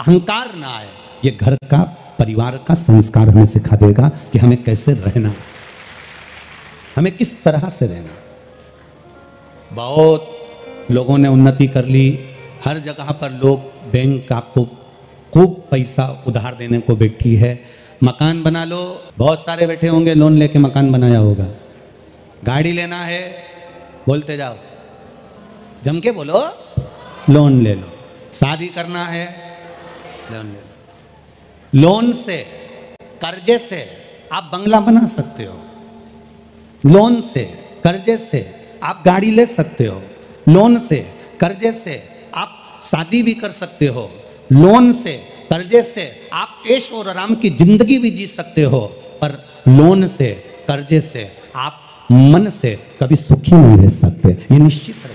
अहंकार ना आए। ये घर का, परिवार का संस्कार हमें सिखा देगा कि हमें कैसे रहना, हमें किस तरह से रहना। बहुत लोगों ने उन्नति कर ली, हर जगह पर लोग, बैंक आपको खूब पैसा उधार देने को बैठी है, मकान बना लो, बहुत सारे बैठे होंगे लोन लेके मकान बनाया होगा। गाड़ी लेना है, बोलते जाओ, जम के बोलो, लोन ले लो। शादी करना है, लोन ले लो। लोन से, कर्जे से आप बंगला बना सकते हो। लोन से, कर्जे से आप गाड़ी ले सकते हो। लोन से, कर्जे से आप शादी भी कर सकते हो। लोन से, कर्जे से आप ऐश और आराम की जिंदगी भी जी सकते हो। पर लोन से, कर्जे से आप मन से कभी सुखी नहीं रह सकते, ये निश्चित रखिए।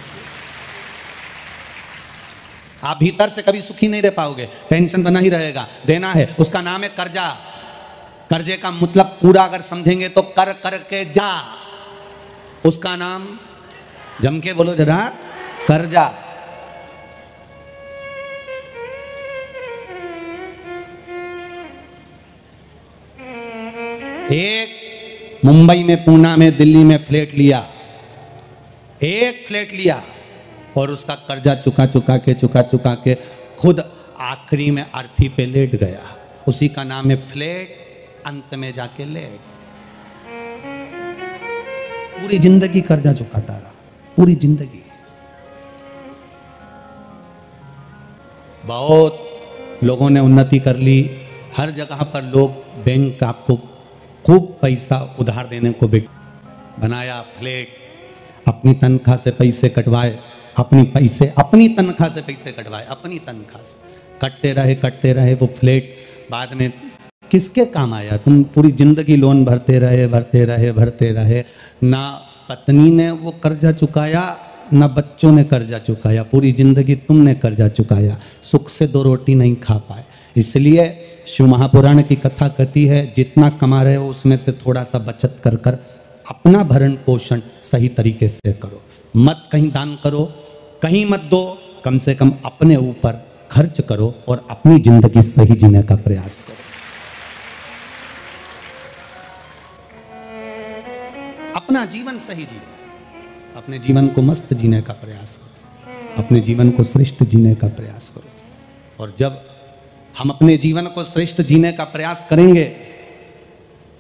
आप भीतर से कभी सुखी नहीं रह पाओगे, टेंशन बना ही रहेगा। देना है, उसका नाम है कर्जा। कर्जे का मतलब पूरा अगर समझेंगे तो कर करके जा, उसका नाम, जम के बोलो जरा, कर्जा। एक मुंबई में, पूना में, दिल्ली में फ्लैट लिया, एक फ्लैट लिया और उसका कर्जा चुका चुका के चुका चुका के खुद आखिरी में आरती पे लेट गया। उसी का नाम है फ्लैट, अंत में जाके लेट। पूरी जिंदगी कर्जा चुकाता रहा, पूरी जिंदगी। बहुत लोगों ने उन्नति कर ली, हर जगह पर लोग, बैंक आपको खूब पैसा उधार देने को बनाया। फ्लैट, अपनी तनख्वाह से पैसे कटवाए, अपनी पैसे अपनी तनख्वाह से पैसे कटवाए, अपनी तनख्वाह से कटते रहे कटते रहे। वो फ्लैट बाद में किसके काम आया? तुम पूरी जिंदगी लोन भरते रहे भरते रहे भरते रहे। ना पत्नी ने वो कर्जा चुकाया, ना बच्चों ने कर्जा चुकाया, पूरी जिंदगी तुमने कर्जा चुकाया। सुख से दो रोटी नहीं खा पाए। इसलिए शिव महापुराण की कथा कहती है, जितना कमा रहे हो उसमें से थोड़ा सा बचत कर कर अपना भरण पोषण सही तरीके से करो। मत कहीं दान करो, कहीं मत दो, कम से कम अपने ऊपर खर्च करो और अपनी जिंदगी सही जीने का प्रयास करो। अपना जीवन सही जियो, अपने जीवन को मस्त जीने का प्रयास करो, अपने जीवन को श्रेष्ठ जीने का प्रयास करो। और जब हम अपने जीवन को श्रेष्ठ जीने का प्रयास करेंगे,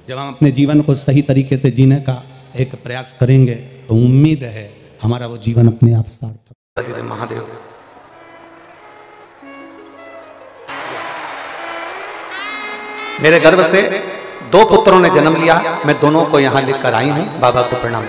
जब हम अपने जीवन को सही तरीके से जीने का एक प्रयास करेंगे, तो उम्मीद है हमारा वो जीवन अपने आप सार्थक। महादेव, मेरे गर्भ से दो पुत्रों ने जन्म लिया, मैं दोनों को यहां लेकर आई हूं। बाबा को प्रणाम।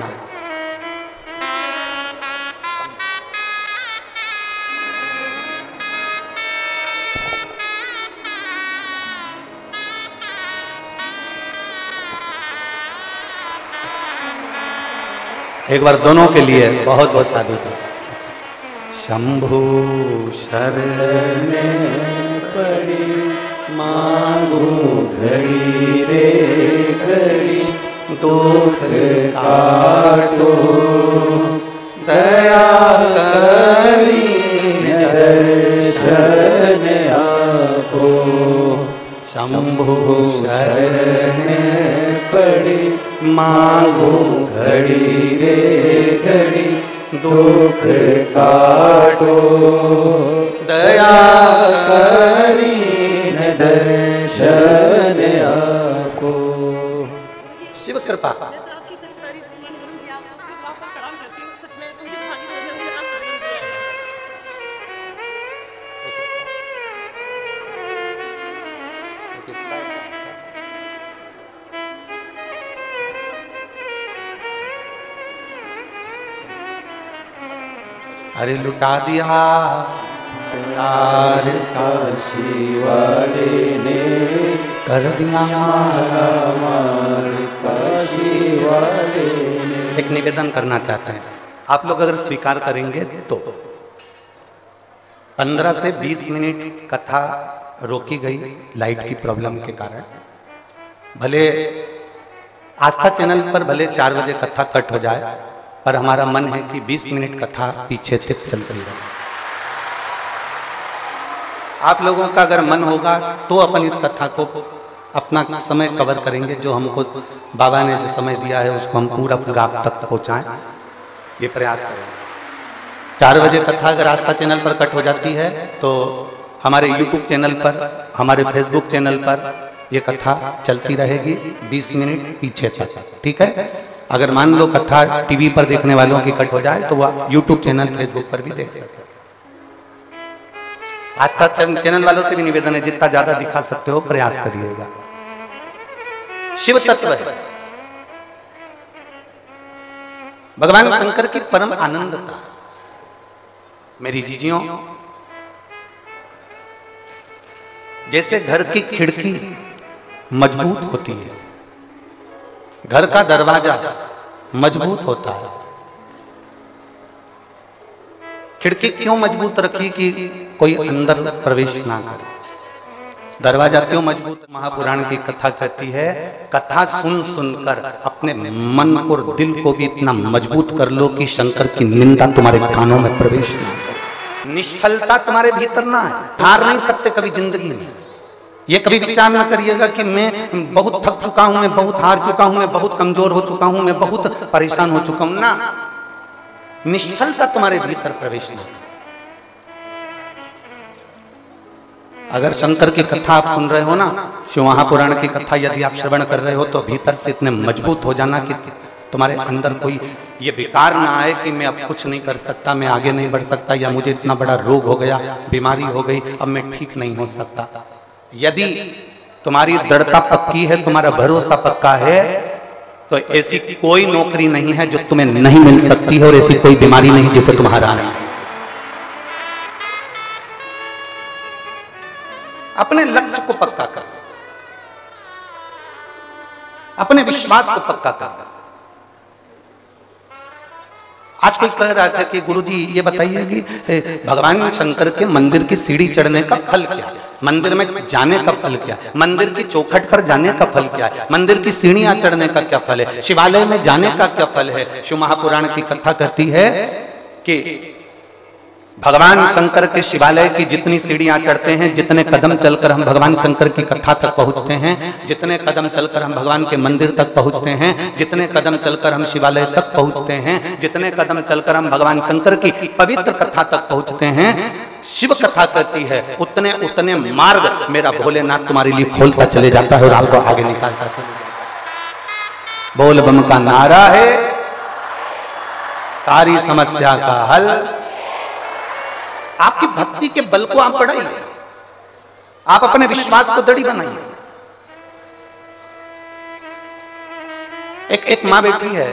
एक बार दोनों के लिए बहुत बहुत साधु था। शंभु शरण में पड़ी मांगू घड़ी रे घड़ी, दुख काटो दया करी दर्शन आपो। शंभु शरण में पड़ी मांगो घड़ी रे घड़ी, दुख काटो दया करी न दर्शन आपको। शिव कृपा। अरे लुटा दिया प्यार का शिवाले ने, कर दिया माला मार का शिवाले ने। एक निवेदन करना चाहते हैं, आप लोग अगर स्वीकार करेंगे तो पंद्रह से बीस मिनट कथा रोकी गई लाइट की प्रॉब्लम के कारण। भले आस्था चैनल पर भले चार बजे कथा कट हो जाए, पर हमारा मन है कि बीस मिनट कथा पीछे तक चलती रहे। आप लोगों का अगर मन होगा तो अपन इस कथा को अपना समय कवर करेंगे। जो हमको बाबा ने जो समय दिया है उसको हम पूरा पूरा आप तक पहुंचाएं, ये प्रयास करेंगे। चार बजे कथा अगर आस्था चैनल पर कट हो जाती है तो हमारे यूट्यूब चैनल पर, हमारे फेसबुक चैनल पर, ये कथा चलती रहेगी बीस मिनट पीछे तक, ठीक है। अगर मान लो कथा टीवी पर देखने वालों की कट हो जाए तो वह यूट्यूब चैनल फेसबुक पर भी देख सकते हैं। आस्था चैनल वालों से भी निवेदन है, जितना ज्यादा दिखा सकते हो प्रयास करिएगा। शिव तत्व है भगवान शंकर की परम आनंदता। मेरी जीजियों, जैसे घर की खिड़की मजबूत होती है, घर का दरवाजा मजबूत होता है। खिड़की क्यों मजबूत रखी कि कोई अंदर प्रवेश ना करे, दरवाजा क्यों मजबूत? महापुराण की कथा कहती है, कथा सुन सुनकर अपने मन और दिल को भी इतना मजबूत कर लो कि शंकर की निंदा तुम्हारे कानों में प्रवेश ना करे, निष्फलता तुम्हारे भीतर ना है। हार नहीं सकते कभी जिंदगी में। ये कभी विचार ना करिएगा कि मैं बहुत थक चुका हूं, मैं बहुत हार चुका हूं, मैं बहुत कमजोर हो चुका हूं, मैं बहुत परेशान हो चुका हूं। ना, निष्फलता तुम्हारे भीतर प्रवेश ना। अगर शंकर की कथा आप सुन रहे हो ना, शिव महापुराण की कथा यदि आप श्रवण कर रहे हो, तो भीतर से इतने मजबूत हो जाना कि तुम्हारे अंदर कोई ये विकार ना आए कि मैं अब कुछ नहीं कर सकता, मैं आगे नहीं बढ़ सकता, या मुझे इतना बड़ा रोग हो गया, बीमारी हो गई, अब मैं ठीक नहीं हो सकता। यदि तुम्हारी दृढ़ता पक्की है, तुम्हारा भरोसा पक्का है, तो ऐसी कोई नौकरी नहीं है जो तुम्हें नहीं मिल सकती है, और ऐसी कोई बीमारी नहीं जिसे तुम हरा नहीं सकते। अपने लक्ष्य को पक्का कर, अपने विश्वास को पक्का कर। आज कोई कह रहा था कि गुरुजी ये बताइए कि भगवान शंकर के मंदिर की सीढ़ी चढ़ने का फल क्या है, मंदिर में जाने का फल क्या है, मंदिर की चौखट पर जाने का फल क्या है, मंदिर की सीढ़ियां चढ़ने का क्या फल है, शिवालय में जाने का क्या फल है। शिव महापुराण की कथा कहती है कि भगवान शंकर के शिवालय की जितनी सीढ़ियां चढ़ते हैं, जितने कदम चलकर हम भगवान शंकर की कथा तक पहुंचते हैं, जितने कदम चलकर हम भगवान के मंदिर तक पहुंचते हैं, जितने कदम चलकर हम शिवालय तक पहुंचते हैं, जितने कदम चलकर हम भगवान शंकर की पवित्र कथा तक पहुंचते हैं, शिव कथा कहती है उतने उतने मार्ग मेरा भोलेनाथ तुम्हारे लिए खोलता चले जाता है और आपको आगे निकालता चले जाता है। बोल बम का नारा है, सारी समस्या का हल। आपकी भक्ति के बल को आप बढ़ाइए, आप अपने विश्वास को दृढ़ बनाइए। एक एक माँ बेटी है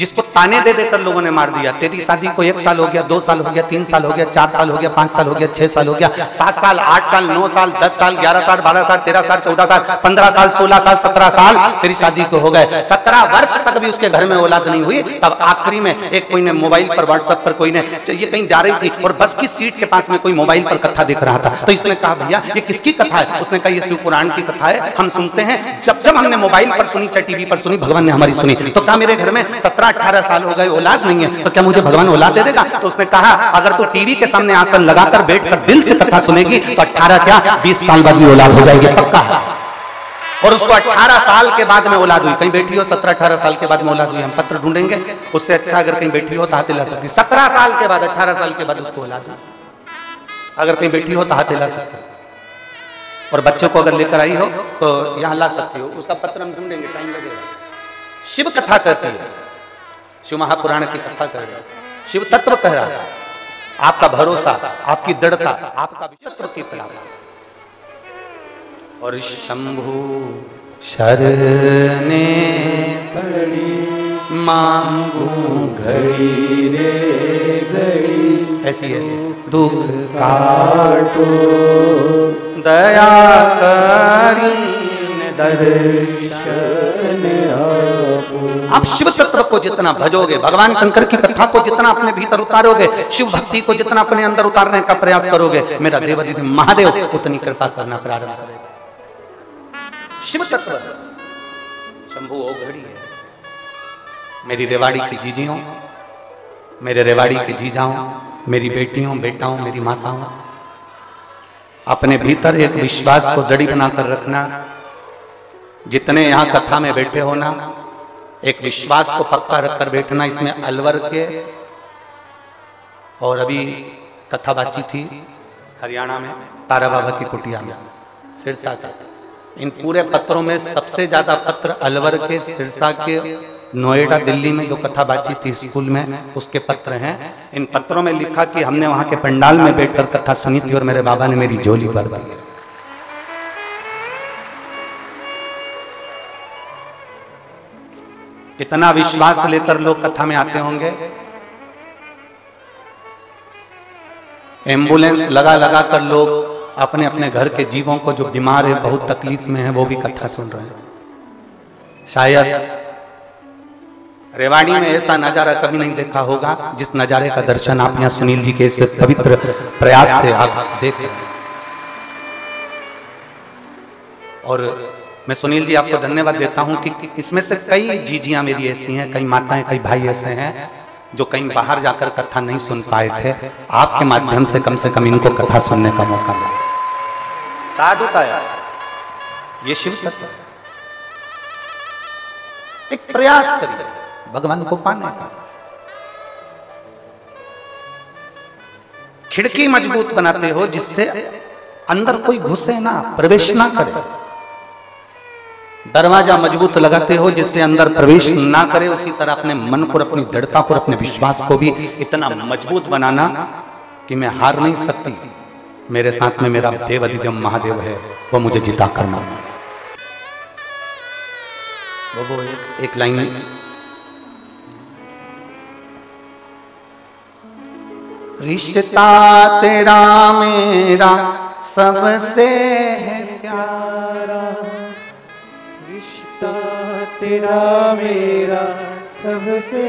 जिसको ताने दे देकर लोगों ने मार दिया, तेरी शादी को एक साल हो गया, दो साल हो गया, तीन साल हो गया, चार साल हो गया, पांच साल हो गया, छह साल हो गया, सात साल, आठ साल, नौ साल, दस साल, ग्यारह साल, बारह साल, तेरह साल, चौदह साल, पंद्रह साल, सोलह साल, सत्रह साल तेरी शादी को हो गए। सत्रह वर्ष तक भी उसके घर में औलाद नहीं हुई। तब आखिरी में एक कोई ने मोबाइल पर, व्हाट्सएप पर कोई ने, ये कहीं जा रही थी और बस की सीट के पास में कोई मोबाइल पर कथा देख रहा था, तो इसने कहा भैया ये किसकी कथा है? उसने कहा ये शिव पुराण की कथा है, हम सुनते हैं। जब जब हमने मोबाइल पर सुनी चाहे टीवी पर सुनी, भगवान ने हमारी सुनी। तो कहा मेरे घर में सत्रह अठारह साल हो गए, औलाद नहीं है, तो क्या मुझे भगवान औलाद दे देगा? तो उसने कहा अगर तू तो टीवी के सामने आसन लगाकर बैठकर दिल से कथा सुनेगी तो अठारह क्या बीस साल बाद भी औलाद हो जाएगी, पक्का है। और उसको अठारह साल के बाद में औलाद हुई। कहीं बैठी हो सत्रह अठारह साल के बाद में औलाद हुई, हम पत्र ढूंढेंगे। उससे अच्छा अगर कहीं बैठी हो तो हाथ हिला सकती, सत्रह साल के बाद, अठारह साल के बाद उसको औलाद हुई। अगर कहीं बैठी हो तो हाथ हिला सकती, और बच्चों को अगर लेकर आई हो तो यहां ला सकती हो, उसका पत्र हम ढूंढेंगे, टाइम लगेगा। शिव कथा कहती है, शिव महापुराण की कथा कह रहे हैं, शिव तत्व कह रहा है, आपका भरोसा, आपकी दृढ़ता, आपका तत्व की तलाश। और शंभु शरणे पड़ी मांगू घड़ी रे घड़ी, ऐसी ऐसी दुख काटो दया करी दर्शन। आप शिव तत्व को जितना भजोगे, भगवान शंकर की कथा को जितना अपने भीतर उतारोगे, शिव भक्ति को जितना अपने अंदर उतारने का प्रयास करोगे, मेरा देवाधिदेव महादेव उतनी कृपा करना प्रारंभ करेगा। शिव तत्व शंभु ओ घड़ी है। मेरी रेवाड़ी की जीजियों, मेरे रेवाड़ी की जीजाओं, मेरी बेटियों बेटाओं, मेरी माताओं, अपने भीतर एक विश्वास को दृढ़ बनाकर रखना। जितने यहाँ कथा में बैठे होना, एक विश्वास को पक्का रखकर बैठना। इसमें अलवर के और अभी कथा बाची थी हरियाणा में तारा बाबा की कुटिया में सिरसा का, इन पूरे पत्रों में सबसे ज्यादा पत्र अलवर के, सिरसा के, नोएडा, दिल्ली में जो कथा बातचीत थी स्कूल में, उसके पत्र हैं। इन पत्रों में लिखा कि हमने वहां के पंडाल में बैठकर कथा सुनी थी और मेरे बाबा ने मेरी झोली भर दी। इतना विश्वास लेकर लोग कथा में आते होंगे। एम्बुलेंस लगा लगा कर लोग अपने अपने घर के जीवों को, जो बीमार है, बहुत तकलीफ में है, वो भी कथा सुन रहे हैं। शायद रेवाड़ी में ऐसा नजारा कभी नहीं देखा होगा जिस नजारे का दर्शन आप यहाँ सुनील जी के इस पवित्र प्रयास से आप देख रहे हैं। और मैं सुनील जी आपको धन्यवाद देता हूं कि इसमें से कई जीजियां मेरी ऐसी हैं, कई माताएं, कई भाई ऐसे हैं जो कहीं बाहर जाकर कथा नहीं सुन पाए थे, आपके माध्यम से कम से कम इनको कथा सुनने का मौका मिला। साधुता है, ये शिव तत्व है। एक प्रयास करिए भगवान को पाने का। खिड़की मजबूत बनाते हो जिससे अंदर कोई घुसे ना, प्रवेश ना करे। दरवाजा मजबूत लगाते हो जिससे अंदर प्रवेश ना करे। उसी तरह अपने मन को, अपनी दृढ़ता को, अपने विश्वास को भी इतना मजबूत बनाना कि मैं हार नहीं सकती, मेरे साथ में मेरा देव अधिदेव महादेव है, वो मुझे जिता करना। वो वो एक, एक लाइन रिश्ता तेरा मेरा सबसे है प्यारा, तेरा मेरा सबसे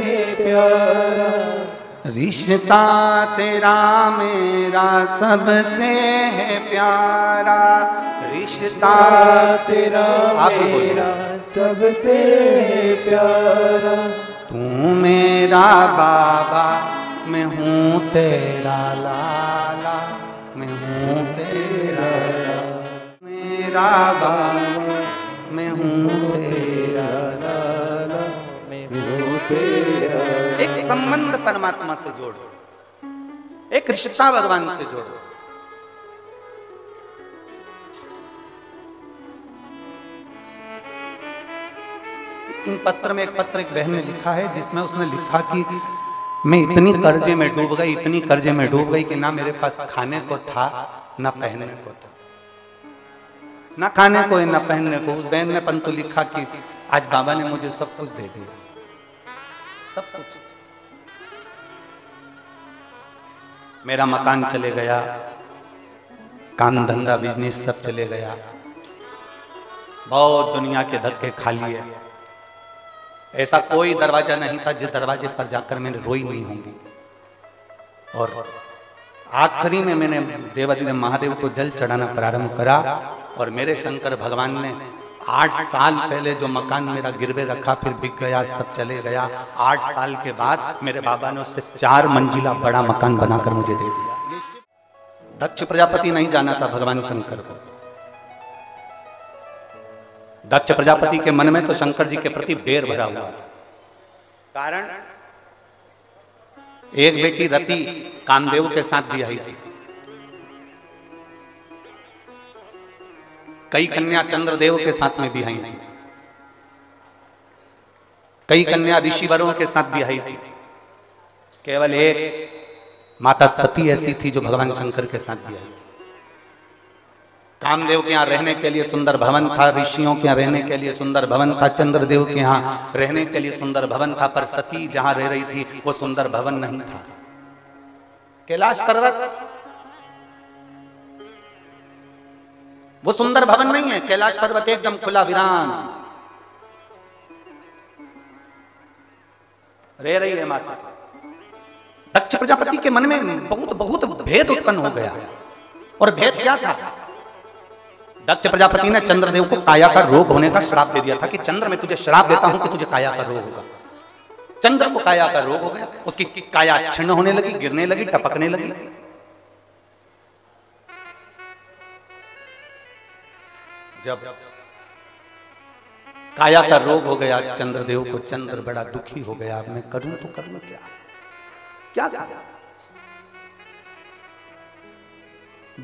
है प्यारा, रिश्ता तेरा मेरा सबसे है प्यारा, रिश्ता तेरा मेरा सबसे है प्यारा, तू मेरा बाबा मैं हूँ तेरा लाला, मैं हूँ तेरा मेरा बाबा मैं हूँ तेरा लाला, मैं हूँ तेरा। एक संबंध परमात्मा से जोड़ो, एक रिश्ता भगवान से जोड़ो। इन पत्र में एक पत्र एक बहन ने लिखा है जिसमें उसने लिखा कि मैं इतनी कर्जे में डूब गई, इतनी कर्जे में डूब गई कि ना मेरे पास खाने को था ना पहनने को था, ना खाने को है ना पहनने को। उस बहन ने पंतु लिखा कि आज बाबा ने मुझे सब कुछ दे दिया, सब कुछ। मेरा मकान चले गया, काम धंधा बिजनेस सब चले गया, बहुत दुनिया के धक्के खा लिए। ऐसा कोई दरवाजा नहीं था जिस दरवाजे पर जाकर मैंने रोई नहीं होंगी। और आखिरी में मैंने देवाधिदेव महादेव को जल चढ़ाना प्रारंभ करा और मेरे शंकर भगवान ने आठ साल पहले जो मकान मेरा गिरवे रखा, फिर बिक गया, सब चले गया, आठ साल के बाद मेरे बाबा ने उससे चार मंजिला बड़ा मकान बनाकर मुझे दे दिया। दक्ष प्रजापति नहीं जाना था भगवान शंकर को। दक्ष प्रजापति के मन में तो शंकर जी के प्रति बैर भरा हुआ था। कारण एक बेटी रति कामदेव के साथ ब्याही थी। कई कन्या चंद्रदेव के साथ में ब्याही थी, कई कन्या ऋषिवरों के साथ ब्याही थी, केवल एक माता सती ऐसी थी जो भगवान शंकर के साथ ब्याही थी। कामदेव के यहाँ रहने के लिए सुंदर भवन था, ऋषियों के यहाँ रहने के लिए सुंदर भवन था, चंद्रदेव के यहाँ रहने के लिए सुंदर भवन था, पर सती जहाँ रह रही थी वो सुंदर भवन नहीं था। कैलाश पर्वत वो सुंदर भवन नहीं है। कैलाश पर्वत एकदम खुला वीरान रह रही है माता। दक्ष प्रजापति के मन में बहुत बहुत भेद उत्पन्न हो गया। और भेद क्या था? दक्ष प्रजापति ने चंद्रदेव को काया का रोग होने का श्राप दे दिया था कि चंद्र मैं तुझे श्राप देता हूं कि तुझे काया का रोग होगा। चंद्र को काया का रोग हो गया, उसकी काया छिन्न होने लगी, गिरने लगी, टपकने लगी। जब काया का रोग हो गया चंद्रदेव को, चंद्र बड़ा दुखी हो गया। मैं करूं तो करूं क्या, क्या क्या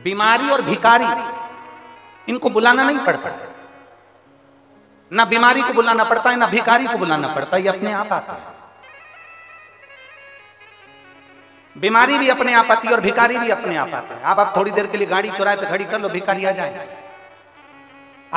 बीमारी और भिखारी इनको बुलाना नहीं पड़ता, ना बीमारी को बुलाना पड़ता है, ना भिखारी को बुलाना पड़ता है, ये अपने आप आता है। बीमारी भी अपने आप आती है और भिखारी भी अपने आप आता है। आप आप थोड़ी देर के लिए गाड़ी चौराहे पे खड़ी कर लो, भिखारी आ जाए।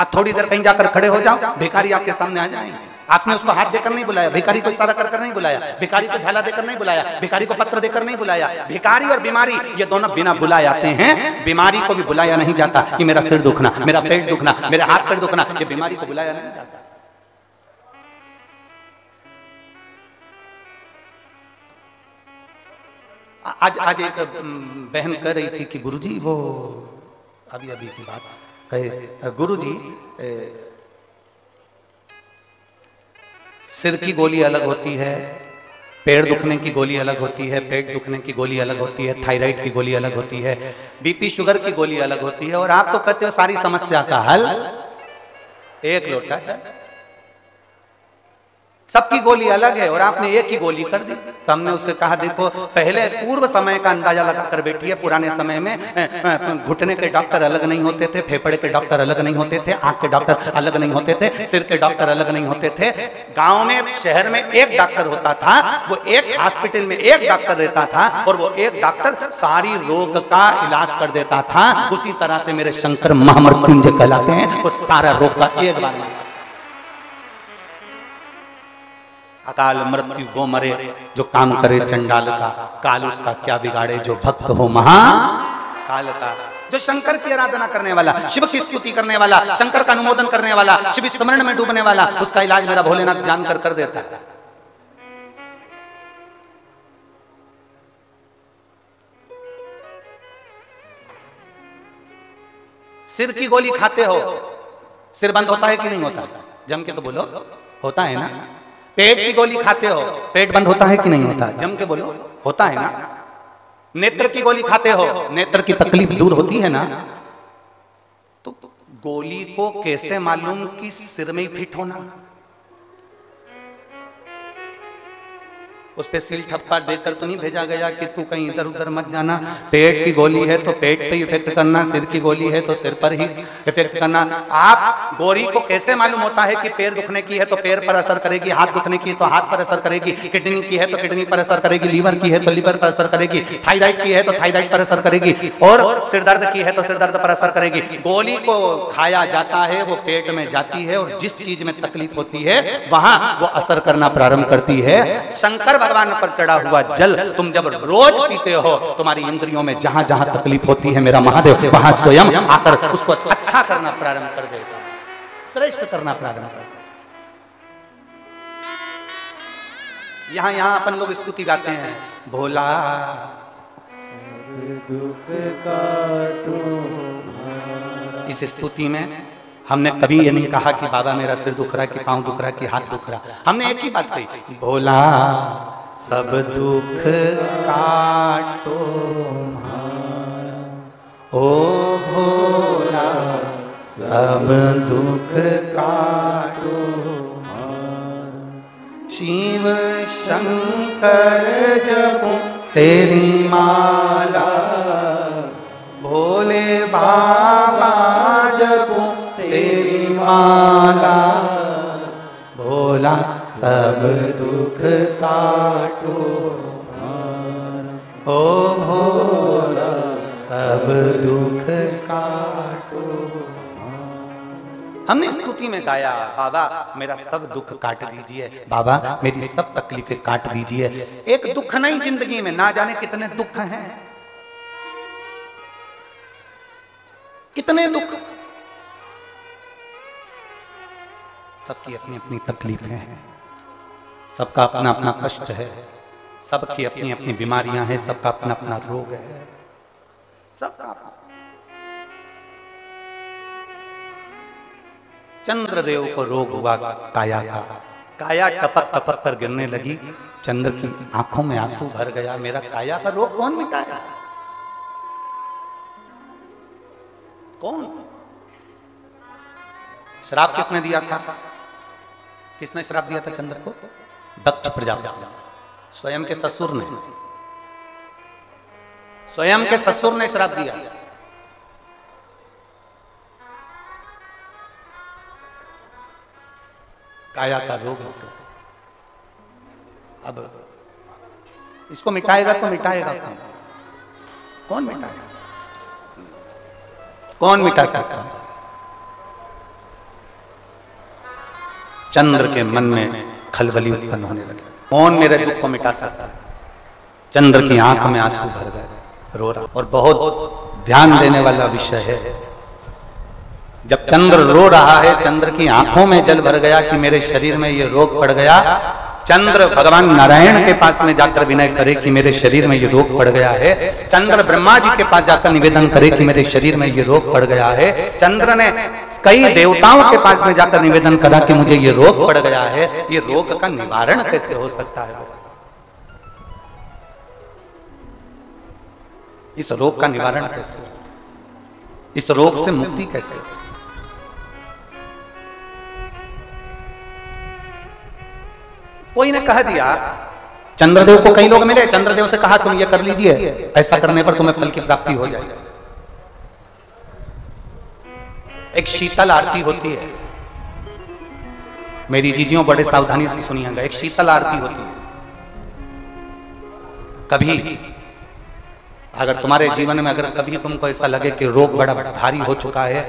आप थोड़ी देर कहीं जाकर खड़े हो जाओ, भिखारी आपके सामने आ जाएंगे। आपने उसको हाथ देकर नहीं बुलाया, भिखारी को इशारा कर नहीं बुलाया, भिखारी को झाला देकर नहीं बुलाया, भिखारी को पत्र देकर नहीं बुलाया। भिखारी और बीमारी ये दोनों बिना बुलाए आते हैं। बीमारी को भी बुलाया नहीं जाता कि मेरा सिर दुखना, मेरा पेट दुखना, मेरा हाथ पैर दुखना, ये बीमारी को बुलाया नहीं जाता। आज आज एक बहन कह रही थी कि गुरुजी, वो अभी अभी की बात कहे, गुरुजी सिर की गोली अलग होती है, पेट दुखने की गोली अलग होती है, पेट दुखने की गोली अलग होती है, थायराइड की गोली अलग होती है, बीपी शुगर की गोली अलग होती है, और आप तो कहते हो सारी समस्या का हल एक लोटा। सबकी गोली अलग है और आपने एक ही गोली कर दी। तो हमने उससे कहा, देखो पहले पूर्व समय का अंदाजा लगाकर बैठिए। पुराने समय में घुटने के डॉक्टर अलग नहीं होते थे, फेफड़े के डॉक्टर अलग नहीं होते थे, आंख के डॉक्टर अलग नहीं होते थे, सिर के डॉक्टर अलग नहीं होते थे। गांव में शहर में एक डॉक्टर होता था, वो एक हॉस्पिटल में एक डॉक्टर रहता था और वो एक डॉक्टर सारी रोग का इलाज कर देता था। उसी तरह से मेरे शंकर महामृत्युंजय कहलाते हैं, वो सारा रोग का एक बार। अकाल मृत्यु वो मरे जो काम करे चंडाल का, काल उसका क्या बिगाड़े जो भक्त हो महा काल का। जो शंकर की आराधना करने वाला, शिव की स्तुति करने वाला, शंकर का अनुमोदन करने वाला, शिव स्मरण में डूबने वाला, उसका इलाज मेरा भोलेनाथ जानकर कर देता है। सिर की गोली खाते हो, सिर बंद होता है कि नहीं होता? जम के तो बोलो, होता है ना। पेट की गोली खाते हो, पेट बंद होता है कि नहीं होता? जम के बोलो, होता है ना। नेत्र की गोली खाते हो, नेत्र की तकलीफ दूर होती है ना। तो गोली को कैसे मालूम कि सिर में ही फिट होना? उस पे सील ठप्पा देकर तो नहीं भेजा गया कि तू कहीं इधर उधर मत जाना। पेट की गोली है तो पेट पे इफेक्ट करना, सिर की गोली है तो सिर पर ही इफेक्ट करना। आप गोली को कैसे मालूम होता है कि पैर दुखने की है तो पैर पर असर करेगी, हाथ दुखने की है तो हाथ पर असर करेगी, किडनी की है तो किडनी पर असर करेगी, लीवर की है तो लीवर पर असर करेगी, थायराइड की है तो थायराइड पर असर करेगी, और सिर दर्द की है तो सिर दर्द पर असर करेगी। गोली को खाया जाता है, वो पेट में जाती है और जिस चीज में तकलीफ होती है वहां वो असर करना प्रारंभ करती है। शंकर भगवान पर चढ़ा हुआ जल तुम जब रोज पीते हो, तुम्हारी इंद्रियों में जहां जहां तकलीफ होती है मेरा महादेव वहां स्वयं आकर उसको अच्छा करना प्रारंभ कर देता है, श्रेष्ठ करना प्रारंभ कर देता है। यहां यहां अपन लोग स्तुति गाते हैं, भोला इस स्तुति में हमने कभी ये नहीं कहा कि बाबा मेरा सिर दुख रहा, कि पांव दुख रहा, कि हाथ दुख रहा। हमने एक ही बात कही, भोला सब दुख काटो मारा, ओ भोला सब दुख काटो मारा, शिव शंकर जपो तेरी माला, भोले बाबा जपो तेरी माला, भोला सब दुख काटो मारा, ओ भोला सब दुख काटो मारा। हमने स्तुति में गाया, बाबा मेरा सब दुख काट दीजिए, बाबा मेरी सब तकलीफें काट दीजिए। एक दुख नहीं जिंदगी में, ना जाने कितने दुख हैं, कितने दुख। सबकी अपनी अपनी तकलीफें हैं, सबका अपना अपना कष्ट है, सबकी अपनी अपनी बीमारियां हैं, सबका अपना अपना रोग है, सबका। चंद्रदेव को रोग हुआ काया का, काया टपक टपक कर गिरने लगी, चंद्र की आंखों में आंसू भर गया, मेरा काया का रोग कौन मिटाया? कौन? शराब किसने दिया था? किसने शराब दिया था चंद्र को? दक्ष प्रजापति, स्वयं के ससुर ने, स्वयं के ससुर ने शराब दिया। काया का रोग है। अब इसको मिटाएगा तो मिटाएगा कौन? कौन मिटाएगा? कौन मिटा सकता है? चंद्र के मन में खलबली उत्पन्न होने लगे। कौन मेरे दुख को मिटा सकता है? चंद्र की आंख में आंसू भर गए, रो रहा। और बहुत ध्यान देने वाला विषय है, जब चंद्र रो रहा है, चंद्र की आंखों में जल भर गया कि मेरे शरीर में ये रोग पड़ गया। चंद्र भगवान नारायण के पास में जाकर विनय करे कि मेरे शरीर में ये रोग पड़ गया है। चंद्र ब्रह्मा जी के पास जाकर निवेदन करे कि मेरे शरीर में ये रोग पड़ गया है। चंद्र ने कई देवताओं के पास में जाकर निवेदन करा कि मुझे ये रोग पड़ गया है, ये रोग का निवारण कैसे हो सकता है? इस रोग का निवारण कैसे, इस रोग से मुक्ति कैसे? कोई ने कह दिया, चंद्रदेव को कई लोग मिले, चंद्रदेव से कहा तुम ये कर लीजिए, ऐसा करने पर तुम्हें फल की प्राप्ति हो जाएगी। एक शीतल आरती होती है, मेरी जीजियों बड़े सावधानी से सुनिएगा। एक शीतल आरती होती है, कभी अगर तुम्हारे जीवन में अगर कभी तुमको ऐसा लगे कि रोग बड़ा भारी हो चुका है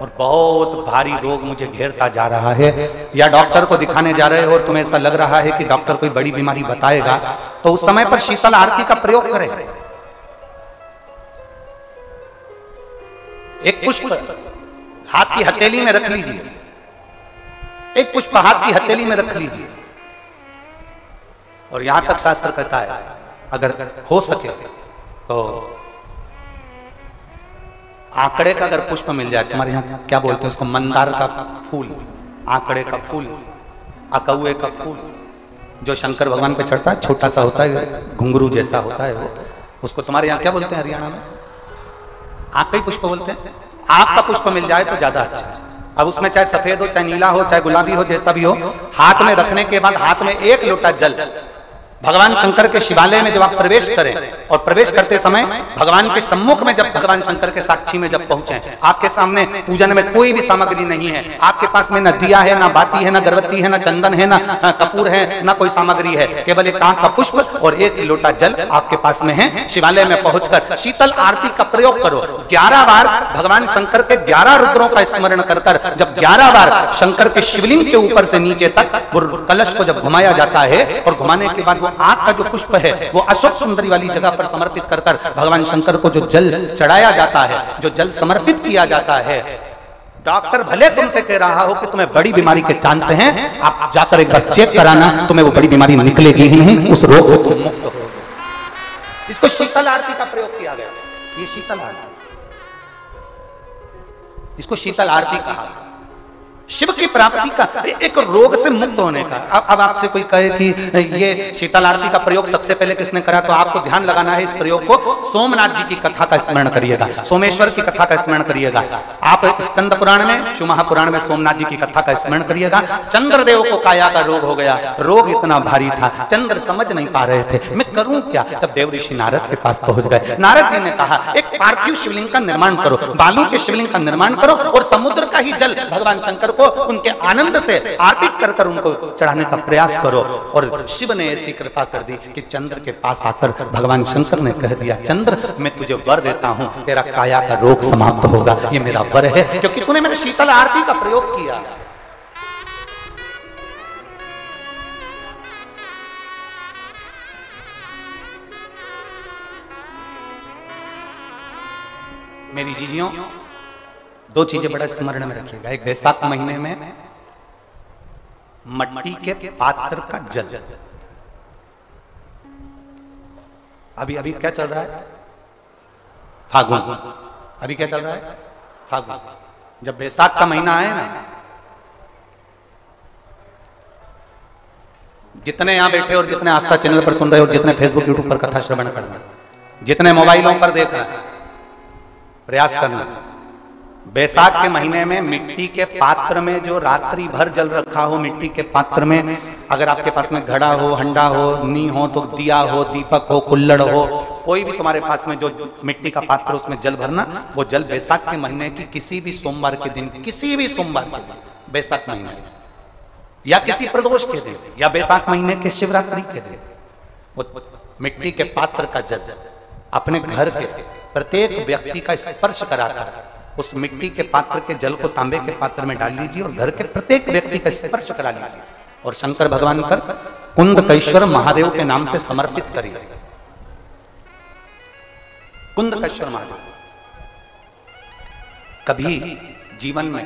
और बहुत भारी रोग मुझे घेरता जा रहा है, या डॉक्टर को दिखाने जा रहे हो और तुम्हें ऐसा लग रहा है कि डॉक्टर कोई बड़ी बीमारी बताएगा, तो उस समय पर शीतल आरती का प्रयोग करें। एक पुष्प हाथ की हथेली में रख लीजिए, एक पुष्प हाथ की हथेली में रख लीजिए। और यहां तक शास्त्र कहता है, अगर हो सके तो आंकड़े का अगर पुष्प मिल जाए, तुम्हारे यहां क्या बोलते हैं उसको, मंदार का फूल, आंकड़े का फूल, अकौए का फूल, जो शंकर भगवान पे चढ़ता है, छोटा सा होता है, घुंघरू जैसा होता है, वो उसको तुम्हारे यहां क्या बोलते हैं? हरियाणा में आंकड़े पुष्प बोलते हैं। आपका पुष्प मिल जाए तो ज्यादा अच्छा। अब उसमें चाहे सफेद हो, चाहे नीला हो, चाहे गुलाबी हो, जैसा भी हो, हाथ में रखने के बाद हाथ में एक लोटा जल, भगवान शंकर के शिवालय में जब आप प्रवेश करें, और प्रवेश करते समय भगवान के सम्मुख में, जब भगवान शंकर के साक्षी में जब पहुंचे, आपके सामने पूजन में कोई भी सामग्री नहीं है, आपके पास में न दिया है, ना बाती है, ना अगरबत्ती है, ना चंदन है, ना कपूर है, ना कोई सामग्री है, केवल एक आंख का पुष्प और एक लोटा जल आपके पास में है। शिवालय में पहुंचकर शीतल आरती का प्रयोग करो। ग्यारह बार भगवान शंकर के ग्यारह रुद्रों का स्मरण कर कर जब ग्यारह बार शंकर के शिवलिंग के ऊपर से नीचे तक कलश को जब घुमाया जाता है, और घुमाने के बाद आंख का जो पुष्प है वो अशोक सुंदरी वाली जगह पर समर्पित कर कर भगवान शंकर को जो जल चढ़ाया जाता है, जो जल समर्पित किया जाता है, डॉक्टर भले तुमसे कह रहा हो कि तुम्हें बड़ी बीमारी के चांस हैं, आप जाकर एक बार चेक कराना, तुम्हें वो बड़ी बीमारी निकलेगी ही नहीं, उस रोग से तुम मुक्त हो। इसको शीतल आरती का प्रयोग किया गया। ये शीतल आरती, इसको शीतल आरती कहा, शिव की प्राप्ति का, एक रोग से मुक्त होने का। अब अब आपसे कोई कहे कि ये शीतल आरती का प्रयोग सबसे पहले किसने करा, तो आपको ध्यान लगाना है इस प्रयोग को। सोमनाथ जी की कथा का स्मरण करिएगा, सोमेश्वर की कथा का स्मरण करिएगा। आप स्कंद पुराण में, शिवमहापुराण में सोमनाथ जी की कथा का स्मरण करिएगा। चंद्रदेव को काया का रोग हो गया, रोग इतना भारी था, चंद्र समझ नहीं पा रहे थे मैं करूं क्या। तब देव ऋषि नारद के पास पहुंच गए। नारद जी ने कहा, एक पार्थिव शिवलिंग का निर्माण करो, बालू के शिवलिंग का निर्माण करो, और समुद्र का ही जल भगवान शंकर को उनके आनंद से आरती कर कर उनको चढ़ाने का प्रयास करो। और शिव ने ऐसी कृपा कर दी कि चंद्र के पास आकर भगवान शंकर ने कह दिया, चंद्र मैं तुझे वर देता हूं, तेरा काया का रोग समाप्त होगा, ये मेरा वर है, क्योंकि तूने मेरे शीतल आरती का प्रयोग किया। मेरी जीजियों, दो चीजें बड़ा स्मरण में रखिएगा। एक, वैशाख महीने में मट्टी के पात्र का जल, अभी अभी क्या चल रहा है, फागुन, अभी क्या चल रहा है, फागुन। जब वैशाख का महीना आए ना, जितने यहां बैठे और जितने आस्था चैनल पर सुन रहे और जितने फेसबुक यूट्यूब पर कथा श्रवण कर रहे हैं, जितने मोबाइलों पर देख रहे हैं, प्रयास करना, बैसाख के महीने में मिट्टी के पात्र में जो रात्रि भर जल रखा हो, मिट्टी के पात्र में, अगर आपके पास में घड़ा हो, हंडा हो, नी हो, तो दिया हो, दीपक हो, कुल्लड़ हो, कोई भी तुम्हारे पास में जो मिट्टी का पात्र, उसमें जल भरना। वो जल बैसाख के महीने की किसी भी सोमवार के दिन, किसी भी सोमवार के दिन, बैसाख महीने या किसी प्रदोष के दिन या बैसाख महीने के शिवरात्रि के दिन वो मिट्टी के पात्र का जज अपने घर के प्रत्येक व्यक्ति का स्पर्श कराकर उस मिट्टी के पात्र के जल को तांबे के पात्र में डाल लीजिए और घर के प्रत्येक व्यक्ति का स्पर्श करा लीजिए और शंकर भगवान पर कुंद कैश्वर महादेव के नाम से समर्पित करिए। कुंद कैश्वर महादेव। कभी जीवन में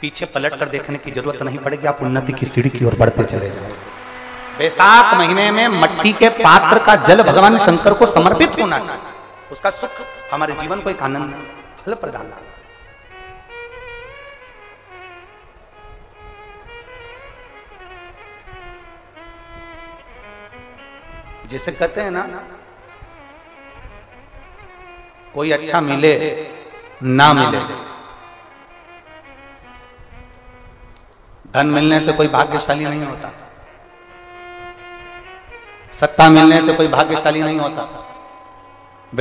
पीछे पलट कर देखने की जरूरत नहीं पड़ेगी, आप उन्नति की सीढ़ी की ओर बढ़ते चले जाएंगे। बैसाख महीने में मट्टी के पात्र का जल भगवान शंकर को समर्पित होना चाहिए, उसका सुख हमारे जीवन को एक आनंद फल प्रदान। जैसे कहते हैं ना, कोई अच्छा मिले ना मिले, धन मिलने से कोई भाग्यशाली नहीं होता, सत्ता मिलने से कोई भाग्यशाली नहीं होता,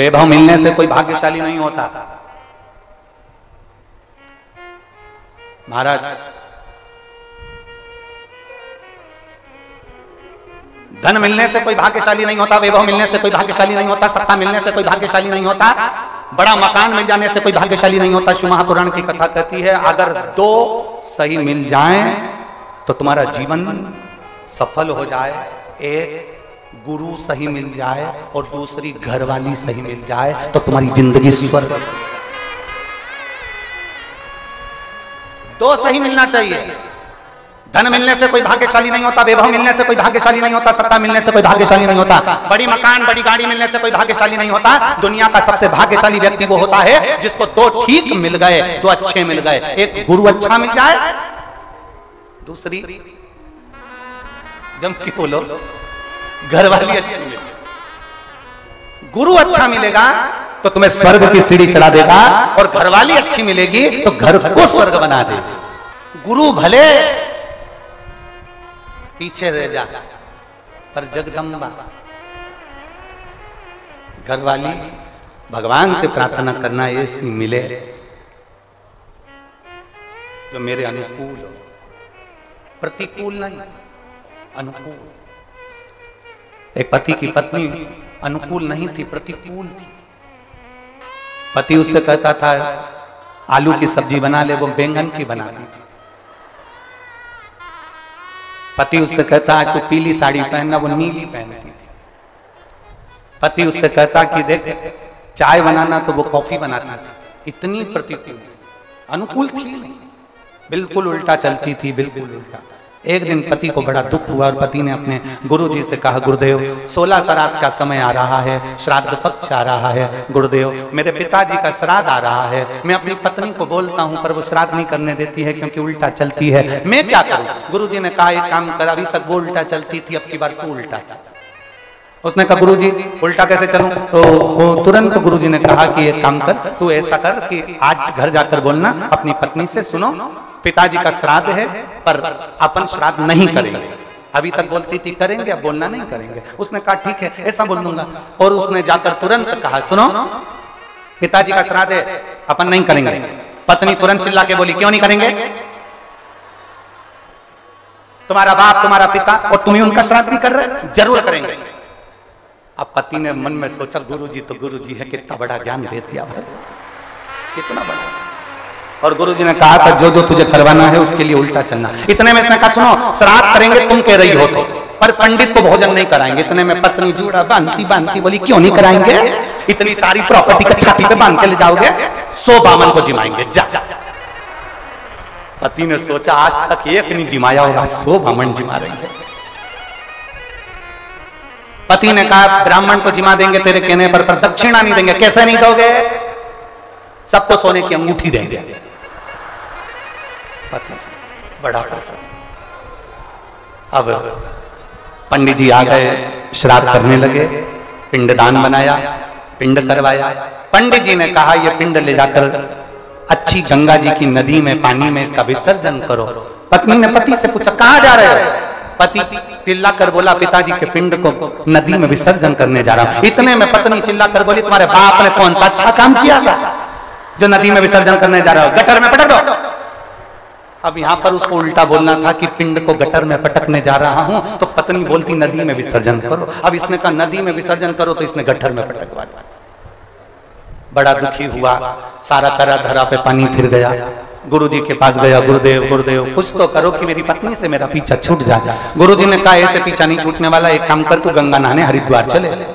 वैभव मिलने से कोई भाग्यशाली नहीं होता। महाराज, धन मिलने से कोई भाग्यशाली नहीं होता, वैभव मिलने से कोई भाग्यशाली नहीं होता, सत्ता मिलने से कोई भाग्यशाली नहीं होता, बड़ा मकान मिल जाने से कोई भाग्यशाली नहीं होता। शिवमहापुराण की कथा कहती है, अगर दो सही मिल जाएं तो तुम्हारा जीवन सफल हो जाए। एक गुरु सही मिल जाए और दूसरी घरवाली सही मिल जाए तो तुम्हारी जिंदगी स्वर्ग। दो सही मिलना चाहिए। धन मिलने से कोई भाग्यशाली नहीं होता, वैभव मिलने से कोई भाग्यशाली नहीं होता, सत्ता मिलने से कोई भाग्यशाली नहीं होता, बड़ी मकान बड़ी गाड़ी मिलने से कोई भाग्यशाली नहीं होता। दुनिया का सबसे भाग्यशाली व्यक्ति वो होता है जिसको दो ठीक मिल गए, दो अच्छे मिल गए। एक गुरु अच्छा मिल जाए, दूसरी जम क्यों बोलो घरवाली अच्छी मिल जाए। गुरु अच्छा मिलेगा तो तुम्हें स्वर्ग की सीढ़ी चढ़ा देगा और घरवाली अच्छी मिलेगी तो घर को स्वर्ग बना देगी। गुरु भले पीछे रह जा पर जगदम्बा घरवाली भगवान से प्रार्थना करना, ऐसी मिले जो मेरे अनुकूल हो, प्रतिकूल नहीं, अनुकूल। एक पति की पत्नी अनुकूल नहीं थी, प्रतिकूल थी। पति उससे कहता था आलू की सब्जी बना ले, वो बैंगन की बनाती थी। पति उससे कहता आज तू पीली साड़ी पहनना, वो नीली पहनती थी। पति उससे कहता कि देख चाय बनाना, तो वो कॉफी बनाती थी। इतनी प्रतिकूल, अनुकूल थी नहीं, बिल्कुल उल्टा चलती थी, बिल्कुल उल्टा। एक दिन पति को बड़ा दुख हुआ और पति ने अपने गुरुजी से कहा, गुरुदेव सोलह श्राद्ध का समय आ रहा है, श्राद्ध पक्ष आ रहा है, गुरुदेव मेरे पिताजी का श्राद्ध आ रहा है, मैं अपनी पत्नी को बोलता हूं पर वो श्राद्ध नहीं करने देती है क्योंकि उल्टा चलती है, मैं क्या करूं? गुरुजी ने कहा एक काम कर, अभी तक वो उल्टा चलती थी, अब की बार तू उल्टा चल। उसने कहा गुरुजी उल्टा कैसे चलूं? तो तुरंत गुरुजी ने कहा कि एक काम कर, तू ऐसा कर कि आज घर जाकर बोलना अपनी पत्नी से, सुनो पिताजी का श्राद्ध है पर अपन श्राद्ध नहीं करेंगे। अभी तक बोलती थी करेंगे, अब बोलना नहीं करेंगे। उसने कहा ठीक है, ऐसा बोल दूंगा। और उसने जाकर तुरंत कहा, सुनो पिताजी का श्राद्ध है, अपन नहीं करेंगे। पत्नी तुरंत चिल्ला के बोली, क्यों नहीं करेंगे? तुम्हारा बाप, तुम्हारा पिता और तुम ही उनका श्राद्ध भी कर रहे, जरूर करेंगे। अब पति ने मन में सोचा गुरुजी तो गुरुजी है, कितना बड़ा ज्ञान दे दिया, कितना बड़ा। और गुरुजी ने कहा था जो जो तुझे करवाना है उसके लिए उल्टा चलना। इतने में इसने कहा, सुनो श्राद्ध करेंगे तुम कह रही हो तो, पर पंडित को भोजन नहीं कराएंगे। इतने में पत्नी जूड़ा बांधती बांधती बोली, क्यों नहीं कराएंगे? इतनी सारी प्रॉपर्टी का छाती पे बांध के ले जाओगे, सौ बामन को जिमाएंगे जा। पति ने सोचा आज तक एक नहीं जिमाया और आज सौ बामन जिमा रही है। पति ने कहा ब्राह्मण को जिमा देंगे तेरे कहने पर, पर दक्षिणा नहीं देंगे। कैसे नहीं दोगे? सबको सोने की अंगूठी देंगे। बड़ा प्रसन्न। अब पंडित जी आ गए, श्राद्ध करने लगे, पिंडदान बनाया, पिंड करवाया। पंडित जी ने कहा यह पिंड ले जाकर अच्छी गंगा जी की नदी में पानी में इसका विसर्जन करो। पत्नी ने पति से पूछा कहाँ जा रहे हो? पति चिल्ला कर बोला पिताजी के पिंड को नदी में विसर्जन करने जा रहा हूं। इतने में पत्नी चिल्ला कर बोली तुम्हारे बाप ने कौन सा अच्छा काम किया था जो नदी में विसर्जन करने जा रहा हो, गटर में पटक दो। अब यहाँ पर उसको उल्टा बोलना था कि पिंड को गटर में पटकने जा रहा हूँ, तो पत्नी बोलती नदी में विसर्जन करो। अब इसने कहा नदी में विसर्जन करो, तो इसने गटर में पटकवा दिया। बड़ा दुखी हुआ, सारा करा धरा पे पानी फिर गया। गुरुजी के पास गया, गुरुदेव गुरुदेव कुछ तो करो कि मेरी पत्नी से मेरा पीछा छूट जाए। गुरुजी ने कहा ऐसे पीछा नहीं छूटने वाला, एक काम कर तू गंगा नहाने हरिद्वार चले जा।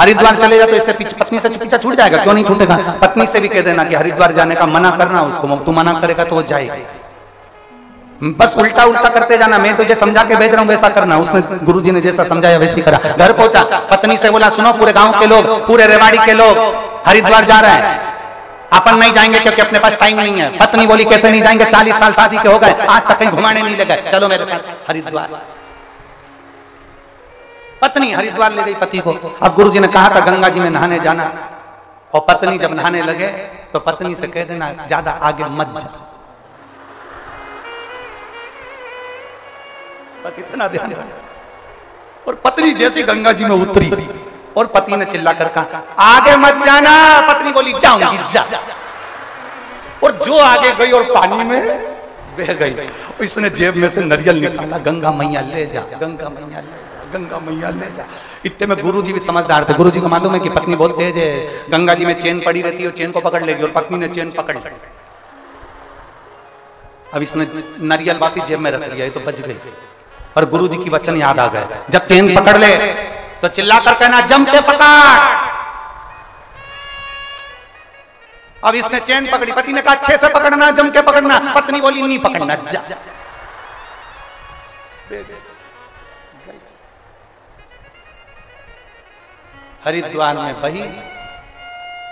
हरिद्वार चले जा तो इससे पत्नी से पीछा छूट जाएगा? क्यों नहीं छूटेगा। पत्नी से भी कह देना कि हरिद्वार जाने का मना करना उसको, तू मना करेगा तो वो जाएगी। बस उल्टा उल्टा करते जाना, मैं तुझे समझा के भेज रहा हूँ वैसा करना। उसने गुरुजी ने जैसा समझाया वैसे करा। घर पहुंचा, पत्नी से बोला सुनो पूरे गाँव के लोग, पूरे रेवाड़ी के लोग हरिद्वार जा रहे हैं, अपन नहीं जाएंगे क्योंकि अपने पास टाइम नहीं है। पत्नी बोली कैसे नहीं जाएंगे, चालीस साल शादी के हो गए, आज तक कहीं घुमाने नहीं ले गए, चलो मेरे साथ हरिद्वार। पत्नी हरिद्वार ले गई पति को। अब गुरुजी ने कहा था गंगा जी में नहाने जाना, और पत्नी जब नहाने लगे तो पत्नी से कह देना ज्यादा आगे मत जा। बस इतना ध्यान। और पत्नी जैसी गंगा जी में उतरी और पति ने चिल्ला कर कहा आगे मत जाना। पत्नी बोली जाऊंगी जा। और जो आगे गई और पानी में बह गई। इसने जेब में से नरियल निकाला, गंगा मैया ले जा, गंगा मैया ले जा, गंगा मैया ले जा। इतने में गुरुजी भी समझदार थे। गुरुजी को मालूम है कि पत्नी बहुत तेज है, गंगा जी में चेन पड़ी रहती है और चेन को पकड़ लेगी, और पत्नी ने चेन पकड़ ली। अब इसने नरियल वापिस जेब में रख लिया, तो बच गई। और गुरुजी की वचन याद आ गए, जब चेन पकड़ ले तो चिल्लाकर कहना जम के पकड़। अब इसने चेन पकड़ी, पति ने कहा अच्छे से पकड़ना, जम के पकड़ना। पत्नी बोली नहीं पकड़ना, जा। हरिद्वार में बही,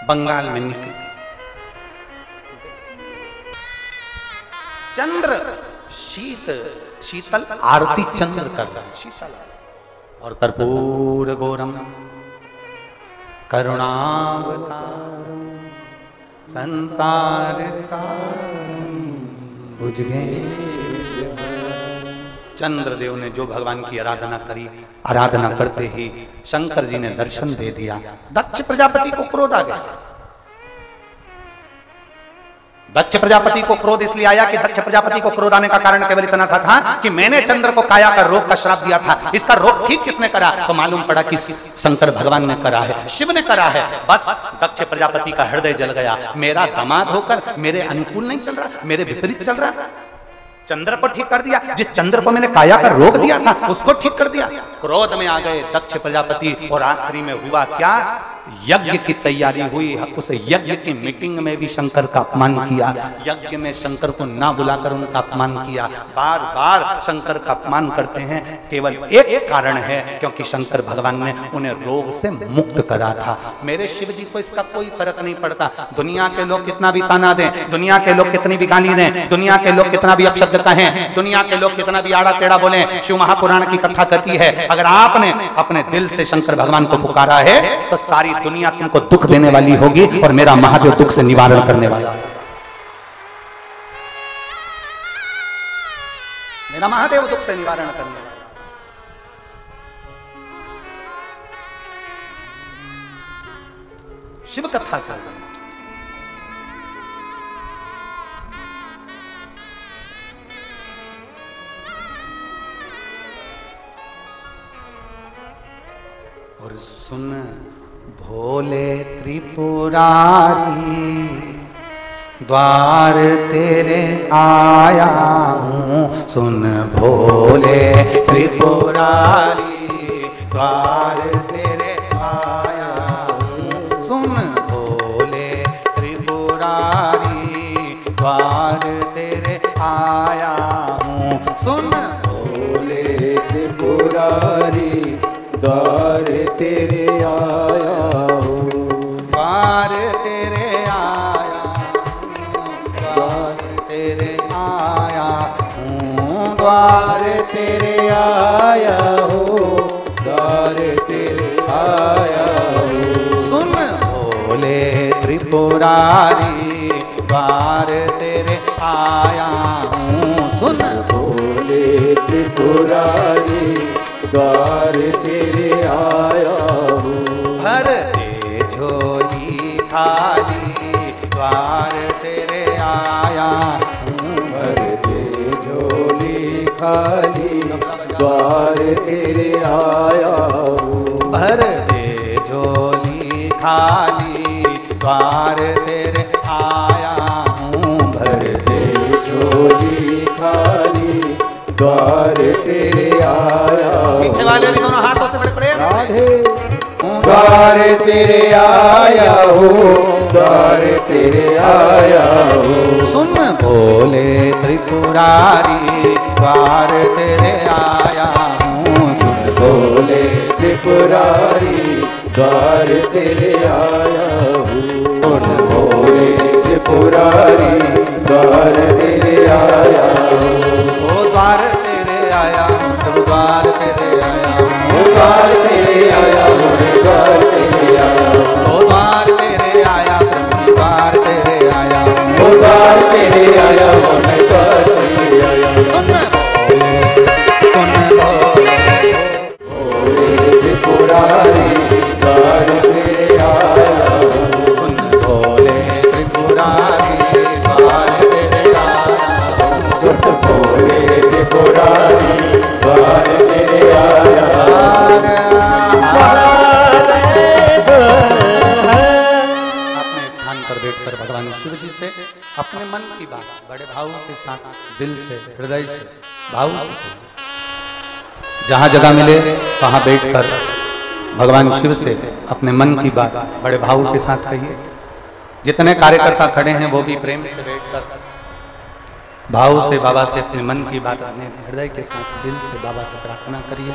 बंगाल में निकली। चंद्र शीत शीतल आरती चंद्र कर रहा है, शीतल, और कर्पूर गोरम करुणावतारम संसार सारम भुजगे। चंद्रदेव ने जो भगवान की आराधना करी, आराधना करते ही शंकर जी ने दर्शन दे दिया। दक्ष प्रजापति को क्रोध आ गया। दक्ष प्रजापति को क्रोध इसलिए आया कि दक्ष प्रजापति को क्रोध आने का कारण केवल इतना सा था कि मैंने चंद्र को काया का रोग का श्राप दिया था, इसका रोग ठीक किसने करा? तो मालूम पड़ा कि शंकर भगवान ने करा है, शिव ने करा है। बस दक्ष प्रजापति का हृदय जल गया, मेरा दामाद होकर मेरे अनुकूल नहीं चल रहा, मेरे विपरीत चल रहा। चंद्र को ठीक कर दिया, जिस चंद्र को मैंने काया का रोग दिया था उसको ठीक कर दिया। क्रोध में आ गए दक्ष प्रजापति। और आखिरी में हुआ क्या, यज्ञ की तैयारी हुई। उस यज्ञ की मीटिंग में भी शंकर का अपमान किया, यज्ञ में शंकर को ना बुलाकर उनका अपमान किया। बार बार शंकर का अपमान करते हैं, केवल एक कारण है, क्योंकि शंकर भगवान ने उन्हें रोग से मुक्त करा था। मेरे शिव जी को इसका कोई फर्क नहीं पड़ता। दुनिया के लोग कितना भी ताना दें, दुनिया के लोग कितनी भी गाली दें, दुनिया के लोग कितना भी अपशब्द कहें, दुनिया के लोग कितना भी आड़ा टेढ़ा बोले, शिव महापुराण की कथा कहती है अगर आपने अपने दिल से शंकर भगवान को पुकारा है तो सारी दुनिया तुमको दुख देने वाली होगी, और मेरा महादेव दुख से निवारण करने वाला है। मेरा महादेव दुख से निवारण करने वाला। शिव कथा कर और सुन भोले त्रिपुरारी द्वार तेरे आया हूँ। सुन भोले त्रिपुरारी द्वार तेरे आया हूँ। सुन भोले त्रिपुरारी द्वार तेरे आया हूँ। सुन भोले त्रिपुरारी द्वार तेरे आया हूँ। द्वार तेरे आया हूँ, द्वार तेरे आया हूँ, द्वार तेरे आया हूँ, द्वार तेरे आया हूँ। सुन भोले त्रिपुरारी द्वार तेरे आया हूँ। सुन भोले त्रिपुरारी द्वार तेरे आया हूँ। भर दे झोली थाली द्वार तेरे आया हूँ। भर खाली द्वार तेरे आया हूँ। भर दे झोली खाली द्वार तेरे आया हूँ। भर दे झोली खाली द्वार तेरे आया हूँ। पीछे वाले भी दोनों हाथों से बड़े प्रेम से द्वार तेरे आया हूँ। द्वार तेरे आया हूँ। सुन बोले त्रिपुरारी द्वार तेरे आया हूँ। सुन बोले त्रिपुरारी द्वार तेरे आया हूँ। सुन बोले त्रिपुरारी द्वार तेरे आया हूँ। ओ द्वार तेरे आया हूँ। तब द्वार तेरे आया हूँ। ओ द्वार तेरे आया हूँ। द्वार तेरे आया हूँ। ओ द्वार द्वार तेरे आया हूँ। मैं द्वार तेरे आया हूँ। सुन बोले सुन बोले बोले त्रिपुरारी द्वार तेरे आया हूँ। सुन बोले त्रिपुरारी द्वार तेरे आया हूँ। सुन बोले त्रिपुरारी द्वार तेरे आया हूँ। अपने स्थान पर बैठकर भगवान शिव जी से अपने मन की बात बड़े भाव के साथ दिल से हृदय से भाव से जहाँ जगह मिले वहाँ बैठकर भगवान शिव से अपने मन की बात बड़े भाव के साथ कहिए। जितने कार्यकर्ता खड़े हैं वो भी प्रेम से बैठकर भाव से बाबा से अपने मन की बात अपने हृदय के साथ दिल से बाबा से प्रार्थना करिए।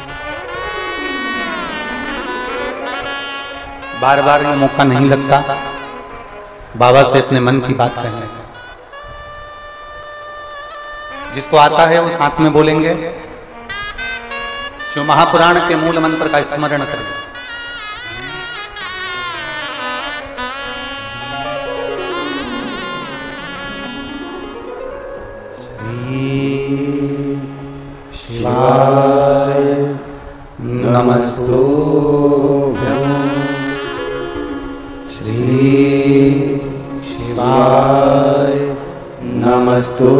बार बार ये मौका नहीं लगता बाबा से अपने मन की बात कहने का। जिसको आता है वो साथ में बोलेंगे। शिव महापुराण के मूल मंत्र का स्मरण करें। श्री शिवाय नमस्तु श्री शिवाय नमस्तु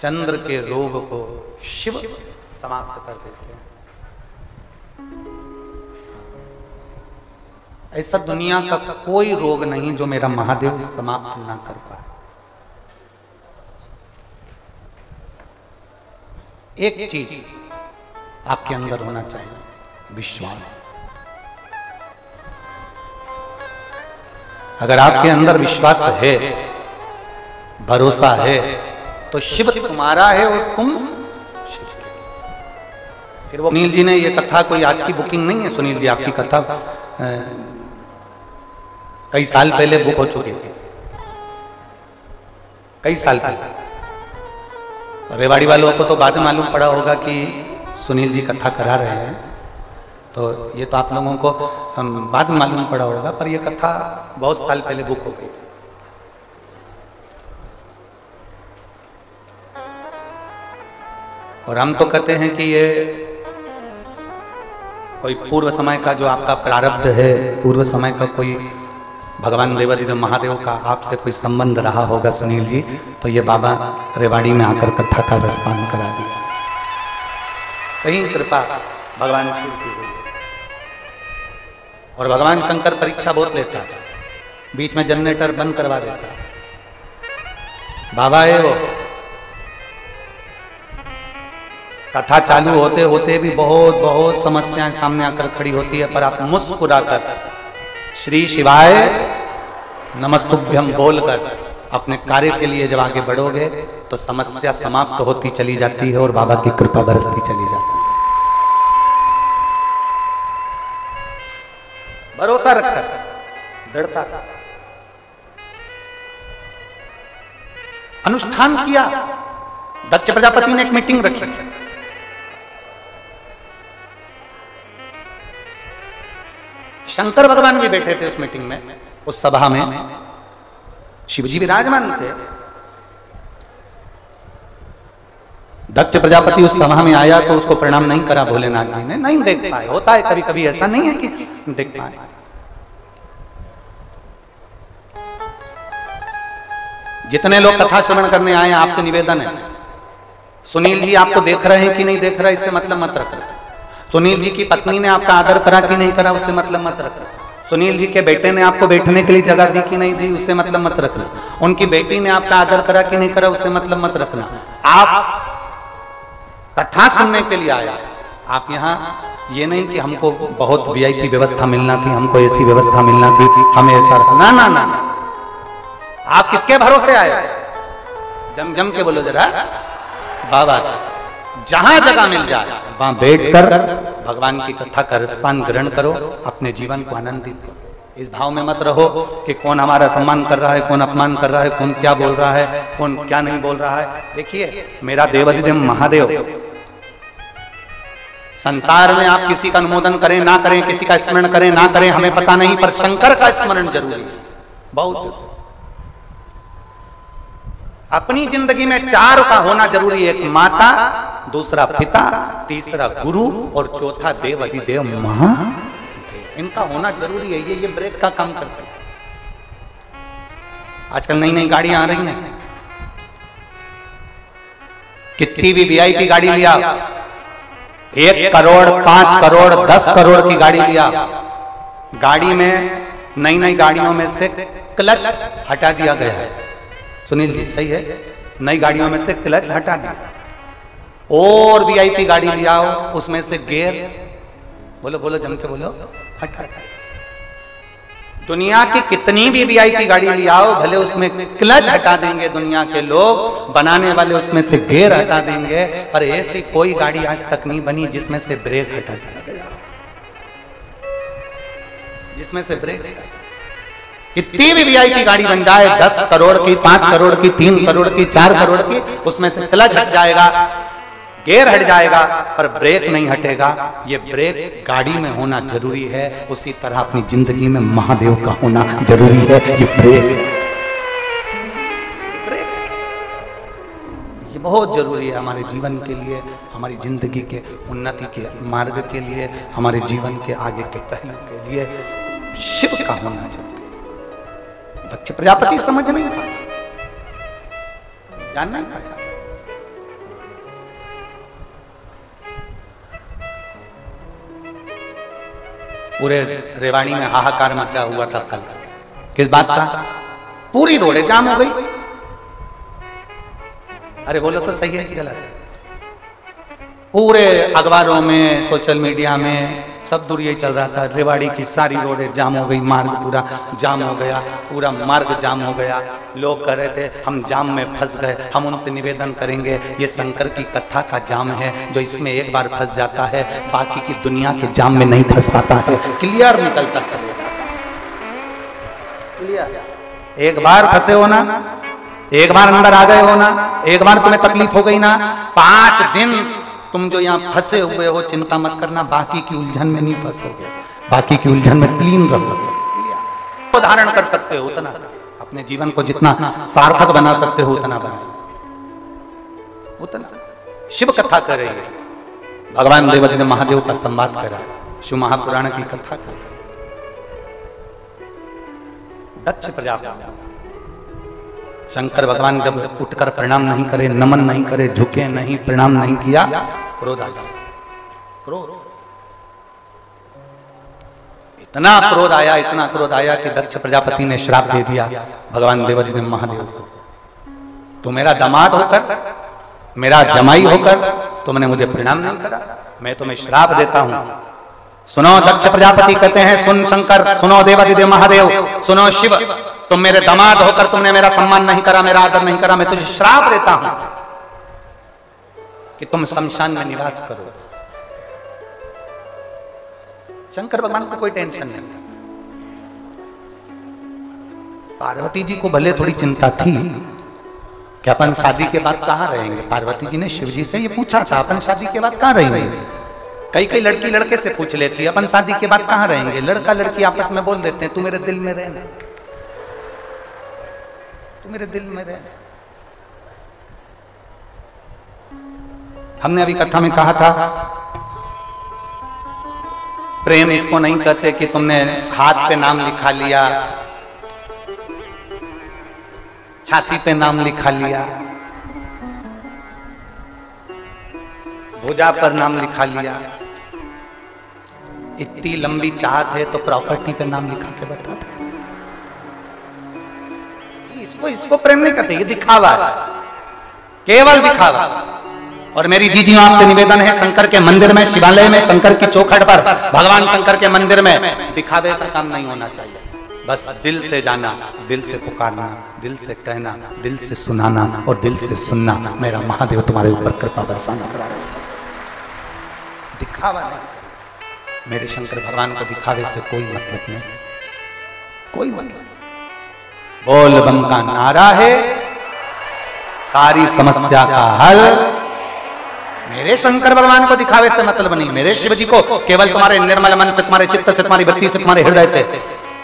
चंद्र के रोग को शिव समाप्त कर देते हैं। ऐसा दुनिया का कोई रोग नहीं जो मेरा महादेव समाप्त ना कर पाए। एक चीज आपके अंदर होना चाहिए, विश्वास। अगर आपके अंदर विश्वास है, भरोसा है, तो शिव तुम्हारा है और तुम शिव के। फिर वो सुनील जी ने ये कथा, कोई आज की बुकिंग नहीं है सुनील जी, आपकी कथा कई साल पहले बुक हो चुकी थी, कई साल पहले। रेवाड़ी वालों को तो बाद में मालूम पड़ा होगा कि सुनील जी कथा करा रहे हैं, तो ये तो आप लोगों को हम बाद में मालूम पड़ा होगा, पर ये कथा बहुत साल पहले बुक हो गई थी। और हम तो कहते हैं कि ये कोई पूर्व समय का जो आपका प्रारब्ध है, पूर्व समय का कोई भगवान देवादिदेव महादेव का आपसे कोई संबंध रहा होगा सुनील जी, तो ये बाबा रेवाड़ी में आकर कथा का रसपान करा दिया। कहीं कृपा भगवान शिव की हुई। और भगवान शंकर परीक्षा बहुत लेता है, बीच में जनरेटर बंद करवा देता है। बाबा है वो, कथा चालू होते होते भी बहुत बहुत समस्याएं सामने आकर खड़ी होती है, पर आप मुस्कुराकर श्री शिवाय नमस्तुभ्यम बोलकर अपने कार्य के लिए जब आगे बढ़ोगे तो समस्या समाप्त होती चली जाती है और बाबा की कृपा बरसती चली जाती है। भरोसा रखकर दृढ़ता अनुष्ठान किया। दक्ष प्रजापति ने एक मीटिंग रखी, शंकर भगवान भी बैठे थे उस मीटिंग में, उस सभा में शिवजी विराजमान थे। दक्ष प्रजापति उस सभा में आया तो उसको प्रणाम नहीं करा भोलेनाथ जी ने, नहीं देख पाए, होता है कभी कभी, ऐसा नहीं है कि देख पाए। जितने लोग कथा श्रवण करने आए आपसे निवेदन है, सुनील जी आपको देख रहे हैं कि नहीं देख रहे इससे मतलब मत रखना, सुनील जी की पत्नी ने आपका आदर करा कि नहीं करा उससे मतलब मत रखना, सुनील जी के बेटे ने आपको बैठने के लिए जगह दी कि नहीं दी उससे मतलब मत रखना, उनकी बेटी ने आपका आदर करा कि नहीं करा उससे मतलब मत रखना। आप कथा सुनने के लिए आया, आप यहाँ ये नहीं कि हमको बहुत वीआईपी व्यवस्था मिलना थी, हमको ऐसी व्यवस्था मिलना थी, हमें ऐसा ना ना ना। आप किसके भरोसे आए? जम जम के बोलो जरा बाबा। जहां जगह मिल जाए वहां बैठकर भगवान की कथा का रसपान ग्रहण करो, अपने जीवन को आनंदित करो। इस भाव में मत रहो कि कौन हमारा सम्मान कर रहा है, कौन अपमान कर रहा है, कौन क्या बोल रहा है, कौन क्या नहीं बोल रहा है। देखिए मेरा देवाधिदेव महादेव, संसार में आप किसी का अनुमोदन करें ना करें, किसी का स्मरण करें ना करें, हमें पता नहीं, पर शंकर का स्मरण जरूरी है, बहुत जरूरी। अपनी जिंदगी में चार का होना जरूरी है, एक माता, दूसरा पिता, तीसरा गुरु और चौथा देव अधिदेव महादेव, इनका होना जरूरी है। ये ये ब्रेक का काम करते हैं। आजकल नई नई गाड़ियां आ रही हैं, कितनी भी वीआईपी गाड़ी लिया, एक करोड़ पांच करोड़ दस करोड़ की गाड़ी लिया, गाड़ी में नई नई गाड़ियों में से क्लच हटा दिया गया है। सुनील जी सही है, नई गाड़ियों में से क्लच हटा दिया और वीआईपी गाड़ी ले आओ, उसमें से गेयर, बोलो बोलो जम के बोलो, हटा दिया। दुनिया की कितनी भी वीआईपी गाड़ी ले आओ, भले उसमें क्लच हटा देंगे दुनिया के लोग, बनाने वाले उसमें से गेयर हटा देंगे, पर ऐसी कोई गाड़ी आज तक नहीं बनी जिसमें से ब्रेक हटा दिया गया, जिसमें से ब्रेक। कितनी भी वीआईपी गाड़ी बन जाए, दस करोड़ की, पांच करोड़ की, तीन करोड़ की, चार करोड़ की, उसमें से क्लच हट जाएगा, गेयर हट जाएगा, पर ब्रेक नहीं हटेगा। ये ब्रेक गाड़ी में होना जरूरी है, उसी तरह अपनी जिंदगी में महादेव का होना जरूरी है। ये ब्रेक ब्रेक ये बहुत जरूरी है हमारे जीवन के लिए, हमारी जिंदगी के उन्नति के मार्ग के लिए, हमारे जीवन के आगे के पहलू के लिए शिव का होना जरूरी। दक्ष प्रजापति समझ नहीं पाया, जान नहीं पाया। पूरे रेवाड़ी में हाहाकार मचा हुआ था कल, किस बात का? पूरी रोड़े जाम हो गई। अरे बोलो तो सही है कि गलत है? पूरे अखबारों में, सोशल मीडिया में, सब दूर यही चल रहा था। रेवाड़ी की सारी रोडें जाम हो गई, मार्ग पूरा जाम हो गया, पूरा मार्ग जाम हो गया। लोग कह रहे थे हम जाम में फंस गए, हम उनसे निवेदन करेंगे ये शंकर की कथा का जाम है, जो इसमें एक बार फंस जाता है बाकी की दुनिया के जाम में नहीं फंस पाता है, क्लियर निकलता चलेगा। क्लियर, एक बार फंसे हो ना, एक बार अंदर आ गए हो ना, एक बार तुम्हें तकलीफ हो गई ना, पांच दिन तुम जो यहाँ फंसे हुए हो चिंता मत करना, बाकी की उलझन में नहीं फंसोगे, बाकी की उलझन में क्लीन रहोगे। उदाहरण कर सकते हो उतना, अपने जीवन को जितना सार्थक बना सकते हो उतना बनाओ, उतना। शिव कथा कर रही है, भगवान देवजी ने महादेव का संवाद करा, शिव महापुराण की कथा कर रही है। दक्ष प्रजा शंकर भगवान जब उठकर प्रणाम नहीं करे, नमन नहीं करे, झुके नहीं, प्रणाम नहीं किया, क्रोध आ गया। क्रोध, इतना क्रोध आया, इतना क्रोध आया कि दक्ष प्रजापति ने श्राप दे दिया भगवान देवजी ने महादेव को, तू मेरा दामाद होकर, मेरा जमाई होकर तुमने मुझे प्रणाम नहीं करा, मैं तुम्हें श्राप देता हूं। सुनो दक्ष प्रजापति कहते हैं, सुन शंकर, सुनो देवादिदेव महादेव, सुनो शिव, तुम मेरे दामाद होकर तुमने मेरा सम्मान नहीं करा, मेरा आदर नहीं करा, मैं तुझे श्राप देता हूं कि तुम शमशान में निवास करो। शंकर भगवान को कोई टेंशन नहीं, पार्वती जी को भले थोड़ी चिंता थी कि अपन शादी के बाद कहां रहेंगे। पार्वती जी ने शिव जी से यह पूछा था, अपन शादी के बाद कहां रहेंगे। कई कई लड़की लड़के से पूछ लेती है, अपन शादी के बाद कहां रहेंगे। लड़का लड़की आपस में बोल देते हैं, तू मेरे दिल में रहना, तू मेरे दिल में रहना। हमने अभी कथा में कहा था, प्रेम इसको नहीं कहते कि तुमने हाथ पे नाम लिखा लिया, छाती पे नाम लिखा लिया, भुजा पर नाम लिखा लिया। इतनी लंबी चाहत है तो प्रॉपर्टी पे नाम लिखा के बता था। इसको इसको प्रेम नहीं करते, ये दिखावा है, केवल दिखावा। और मेरी जीजी आपसे निवेदन है, शंकर के मंदिर में, शिवालय में, शंकर की चौखट पर, भगवान शंकर के मंदिर में दिखावे का काम नहीं होना चाहिए। बस दिल से जाना, दिल से पुकारना, दिल से कहना, दिल से सुनाना और दिल से सुनना, मेरा महादेव तुम्हारे ऊपर कृपा बरसाना। दिखावा नहीं, मेरे शंकर भगवान को दिखावे से कोई मतलब नहीं, कोई मतलब नहीं। बोल बम का नारा है, सारी समस्या का हल। मेरे शंकर भगवान को दिखावे से मतलब नहीं, मेरे शिव जी को केवल तुम्हारे निर्मल मन से, तुम्हारे चित्त से, तुम्हारी वृत्ति से, तुम्हारे हृदय से।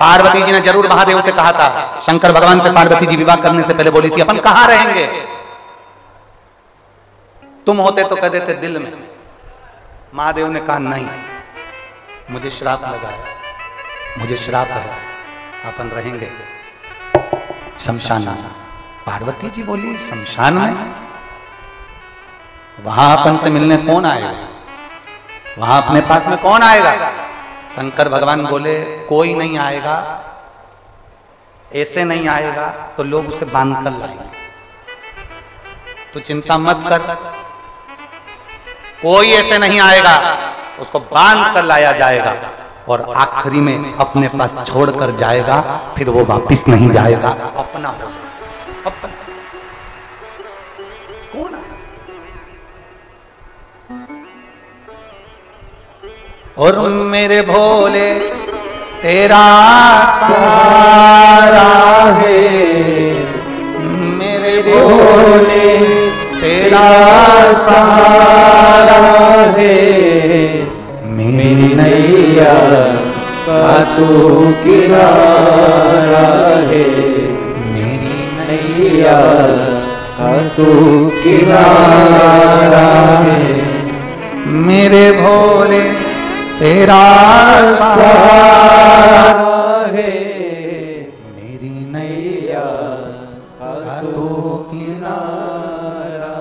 पार्वती जी ने जरूर महादेव से कहा था, शंकर भगवान से पार्वती जी विवाह करने से पहले बोली थी, अपन कहां रहेंगे। तुम होते तो कह देते दिल में, महादेव ने कहा नहीं, मुझे श्राप लगा है, मुझे श्राप है, अपन रहेंगे शमशान में। पार्वती जी बोली शमशान में, वहां अपन से मिलने कौन आएगा, वहां अपने पास में कौन आएगा। शंकर भगवान बोले कोई नहीं आएगा, ऐसे नहीं आएगा तो लोग उसे बांध कर लाएंगे, तो चिंता मत कर, कोई ऐसे नहीं आएगा, उसको बांध कर लाया जाएगा और आखिरी में अपने पास छोड़कर जाएगा, फिर वो वापस नहीं जाएगा, अपना हो जाएगा। अपना कौन है। और मेरे भोले तेरा सारा है, मेरे भोले तेरा सारा है, मेरी नैया का तू किनारा है, मेरी नैया का तू किनारा है, मेरे भोले तेरा सारा है, मेरी नैया का तू किनारा।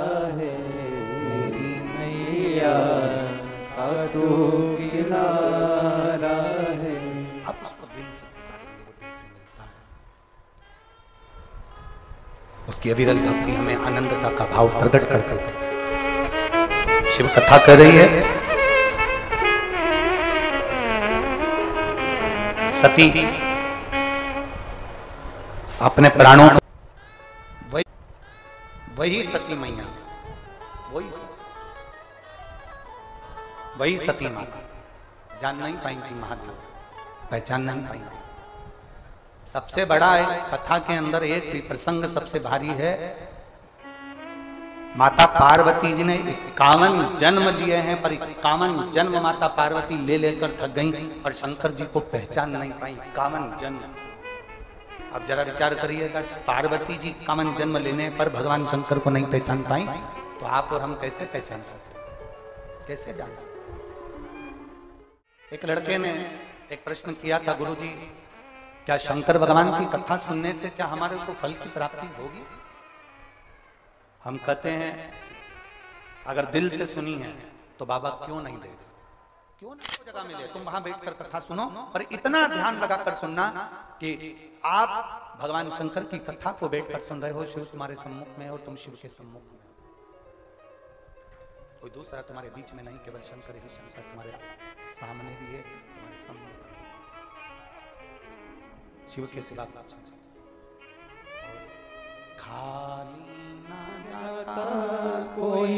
उसकी अविरल भक्ति हमें आनंदता का भाव प्रकट कर देती। शिव कथा कर रही है, सती अपने प्राणों को, वही वही सती मैया, वही वही सती माता जान नहीं पाई थी, महादेव पहचान नहीं पाई थी। सबसे बड़ा है कथा के अंदर एक प्रसंग सबसे भारी है, माता पार्वती जी ने इक्यावन जन्म लिए हैं, पर इक्यावन जन्म माता पार्वती ले लेकर थक गई और शंकर जी को पहचान नहीं पाई। इक्यावन जन्म, अब जरा विचार करिएगा, पार्वती जी इक्यावन जन्म लेने पर भगवान शंकर को नहीं पहचान पाई, तो आप और हम कैसे पहचान सकते, कैसे जान सकते। एक लड़के ने एक प्रश्न किया था, गुरु जी क्या शंकर भगवान की कथा सुनने से क्या हमारे को फल की प्राप्ति होगी। हम कहते हैं अगर दिल से सुनी है तो बाबा क्यों नहीं देगा, क्यों ना वो जगह मिले, तुम वहां बैठकर कथा सुनो, पर इतना ध्यान लगाकर सुनना कि आप भगवान शंकर की कथा को बैठकर सुन रहे हो, शिव तुम्हारे सम्मुख में और तुम शिव के सम्मुख में, कोई दूसरा तुम्हारे बीच में नहीं, केवल शंकर ही शंकर, तुम्हारे सामने भी है, तुम्हारे सम्मुख, शिव के सिवा खाली ना जाता कोई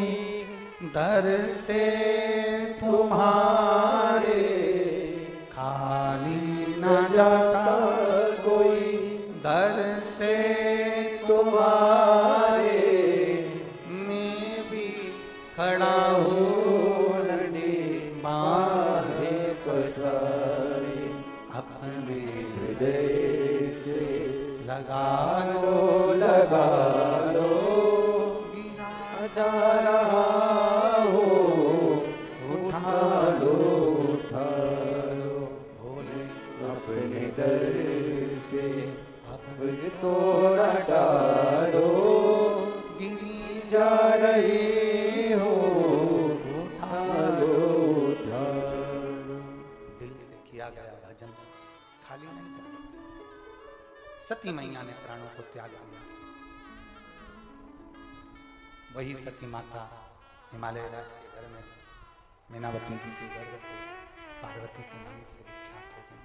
दर से तुम्हारे, खाली ना जाता कोई दर से तुम्हारे, मैं भी खड़ा हूँ लड़ी मारे पसारे, अपने हृदय से लगा लो लगा जा रहा हो, उठा लो उठा लो भोले अपने दर से, अब तोड़ा डालो गिरी जा रही हो, उठा लो उठा लो। दिल से किया गया भजन खाली नहीं जाता। सती मैया ने प्राणों को त्याग दिया, वही सती माता हिमालय राज के घर में मीनावती जी के गर्भ से पार्वती के नाम से विख्यात हो गई।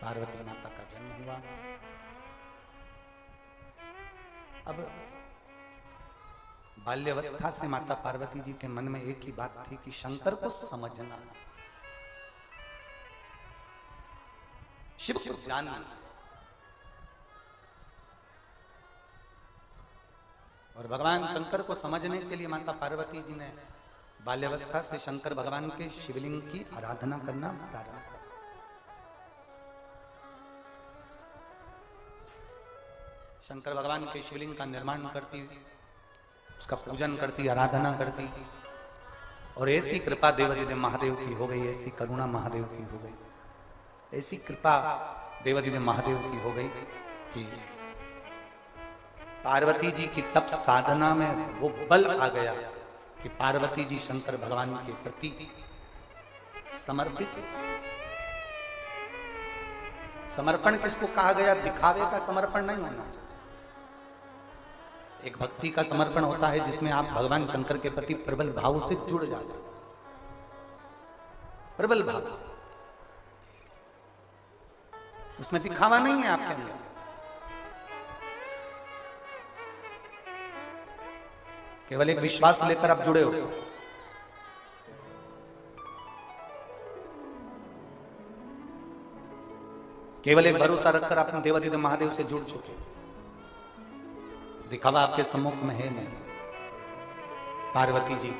पार्वती माता का जन्म हुआ। अब बाल्यावस्था से माता पार्वती जी के मन में एक ही बात थी कि शंकर को समझना, शिव को जानना, और भगवान शंकर को समझने के लिए माता पार्वती जी ने बाल्यावस्था से शंकर भगवान के शिवलिंग की आराधना करना प्रारंभ किया। शंकर भगवान के शिवलिंग का निर्माण करती, उसका पूजन करती, आराधना करती, और ऐसी कृपा देवदिदेव महादेव की हो गई, ऐसी करुणा महादेव की हो गई, ऐसी कृपा देवदिदेव महादेव की हो गई कि पार्वती जी की तप साधना में वो बल आ गया कि पार्वती जी शंकर भगवान के प्रति समर्पित। समर्पण किसको कहा गया, दिखावे का समर्पण नहीं होना चाहिए। एक भक्ति का समर्पण होता है जिसमें आप भगवान शंकर के प्रति प्रबल भाव से जुड़ जाते हैं, प्रबल भाव, उसमें दिखावा नहीं है आपके अंदर। केवल एक विश्वास लेकर आप जुड़े हो। केवल एक भरोसा रखकर आप देवादिदेव महादेव से जुड़ चुके। दिखावा आपके सम्मुख में है नहीं। पार्वती जी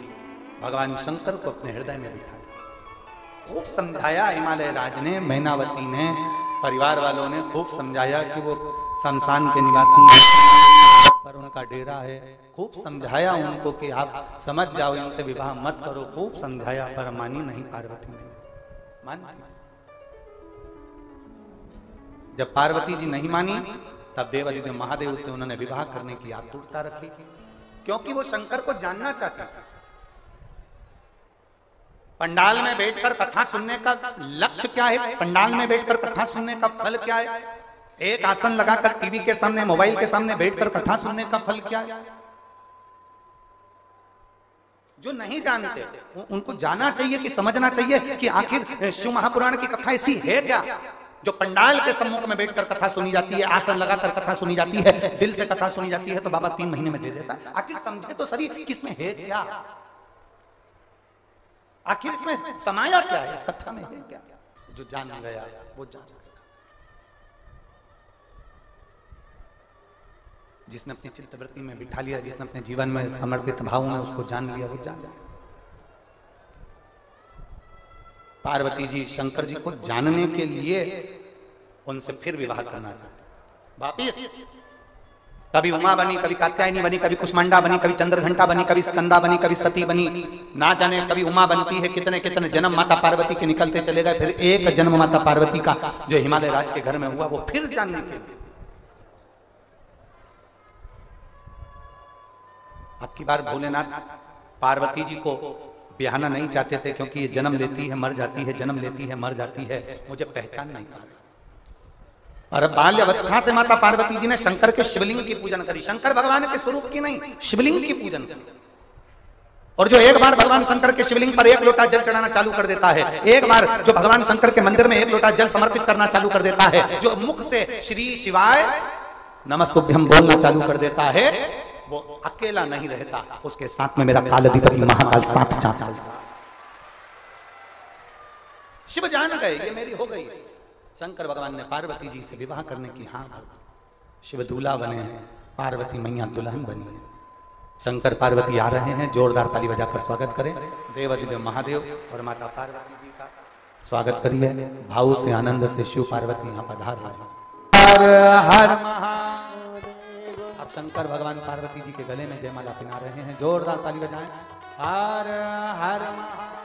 भगवान शंकर को अपने हृदय में बिठा लिया। खूब समझाया हिमालय राज ने, मैनावती ने, परिवार वालों ने खूब समझाया कि वो शमशान के निवासी हैं, पर उनका डेरा है। खूब समझाया उनको कि आप समझ जाओ, इनसे विवाह मत करो। खूब समझाया, पर मानी नहीं पार्वती ने, मानती। जब पार्वती जी नहीं मानी, तब देवादिदेव महादेव से उन्होंने विवाह करने की आतुरता रखी, क्योंकि वो शंकर को जानना चाहती थी। पंडाल में बैठकर कथा सुनने का लक्ष्य क्या है, पंडाल में बैठकर कथा सुनने का फल क्या है, एक आसन लगाकर टीवी के सामने, मोबाइल के सामने बैठकर कथा सुनने का फल क्या है। जो नहीं जानते उनको जाना चाहिए कि समझना चाहिए कि आखिर शिव महापुराण की कथा ऐसी है क्या, जो पंडाल के सम्मुख में बैठकर कथा सुनी जाती है, आसन लगाकर कथा सुनी जाती है, दिल से कथा सुनी जाती है तो बाबा तीन महीने में दे देता है। आखिर समझे तो सही किसमें है क्या, आखिर इसमें समाया क्या है, इस कथा में है क्या। जो जान गया वो जान गया, जिसने अपनी चित्तवृत्ति में बिठा लिया, जिसने अपने जीवन में समर्पित भाव में उसको जान लिया वो जान गया। पार्वती जी शंकर जी को जानने के लिए उनसे फिर विवाह करना चाहते वापिस। कभी उमा बनी, कभी कात्यायनी बनी, कभी कुष्मांडा बनी, कभी चंद्रघंटा बनी, कभी स्कंदा बनी, कभी सती बनी, ना जाने कभी उमा बनती है। कितने कितने जन्म माता पार्वती के निकलते चले गए, फिर एक जन्म माता पार्वती का जो हिमालय राज के घर में हुआ वो फिर जानने के लिए। अब की बार भोलेनाथ पार्वती जी को ब्याहना नहीं चाहते थे क्योंकि ये जन्म लेती है मर जाती है, जन्म लेती है मर जाती है, मुझे पहचान नहीं पा रही। और बाल्यावस्था से माता पार्वती जी ने शंकर के शिवलिंग की पूजन करी, शंकर भगवान के स्वरूप की नहीं शिवलिंग की पूजन करी। और जो एक बार भगवान शंकर के शिवलिंग पर एक लोटा जल चढ़ाना चालू कर देता है, एक बार जो भगवान शंकर के मंदिर में एक लोटा जल समर्पित करना चालू कर देता है, जो मुख से श्री शिवाय नमस्तुभ्यम बोलना चालू कर देता है, वो अकेला नहीं रहता, उसके साथ में मेरा काल अधिपति महाकाल साथ जाता। शिव जान गए ये मेरी हो गई। शंकर भगवान ने पार्वती जी से विवाह करने की हाँ भर दी। शिव दूल्हा बने, पार्वती मैया दुल्हन बनी। शंकर पार्वती आ रहे हैं, जोरदार ताली बजाकर स्वागत करें। देव अधिदेव महादेव और माता पार्वती जी का स्वागत करिए भाव से, आनंद से। शिव पार्वती यहाँ पधार रहे। अब शंकर भगवान पार्वती जी के गले में जयमाला पिना रहे हैं, जोरदार ताली बजाएं। हर हर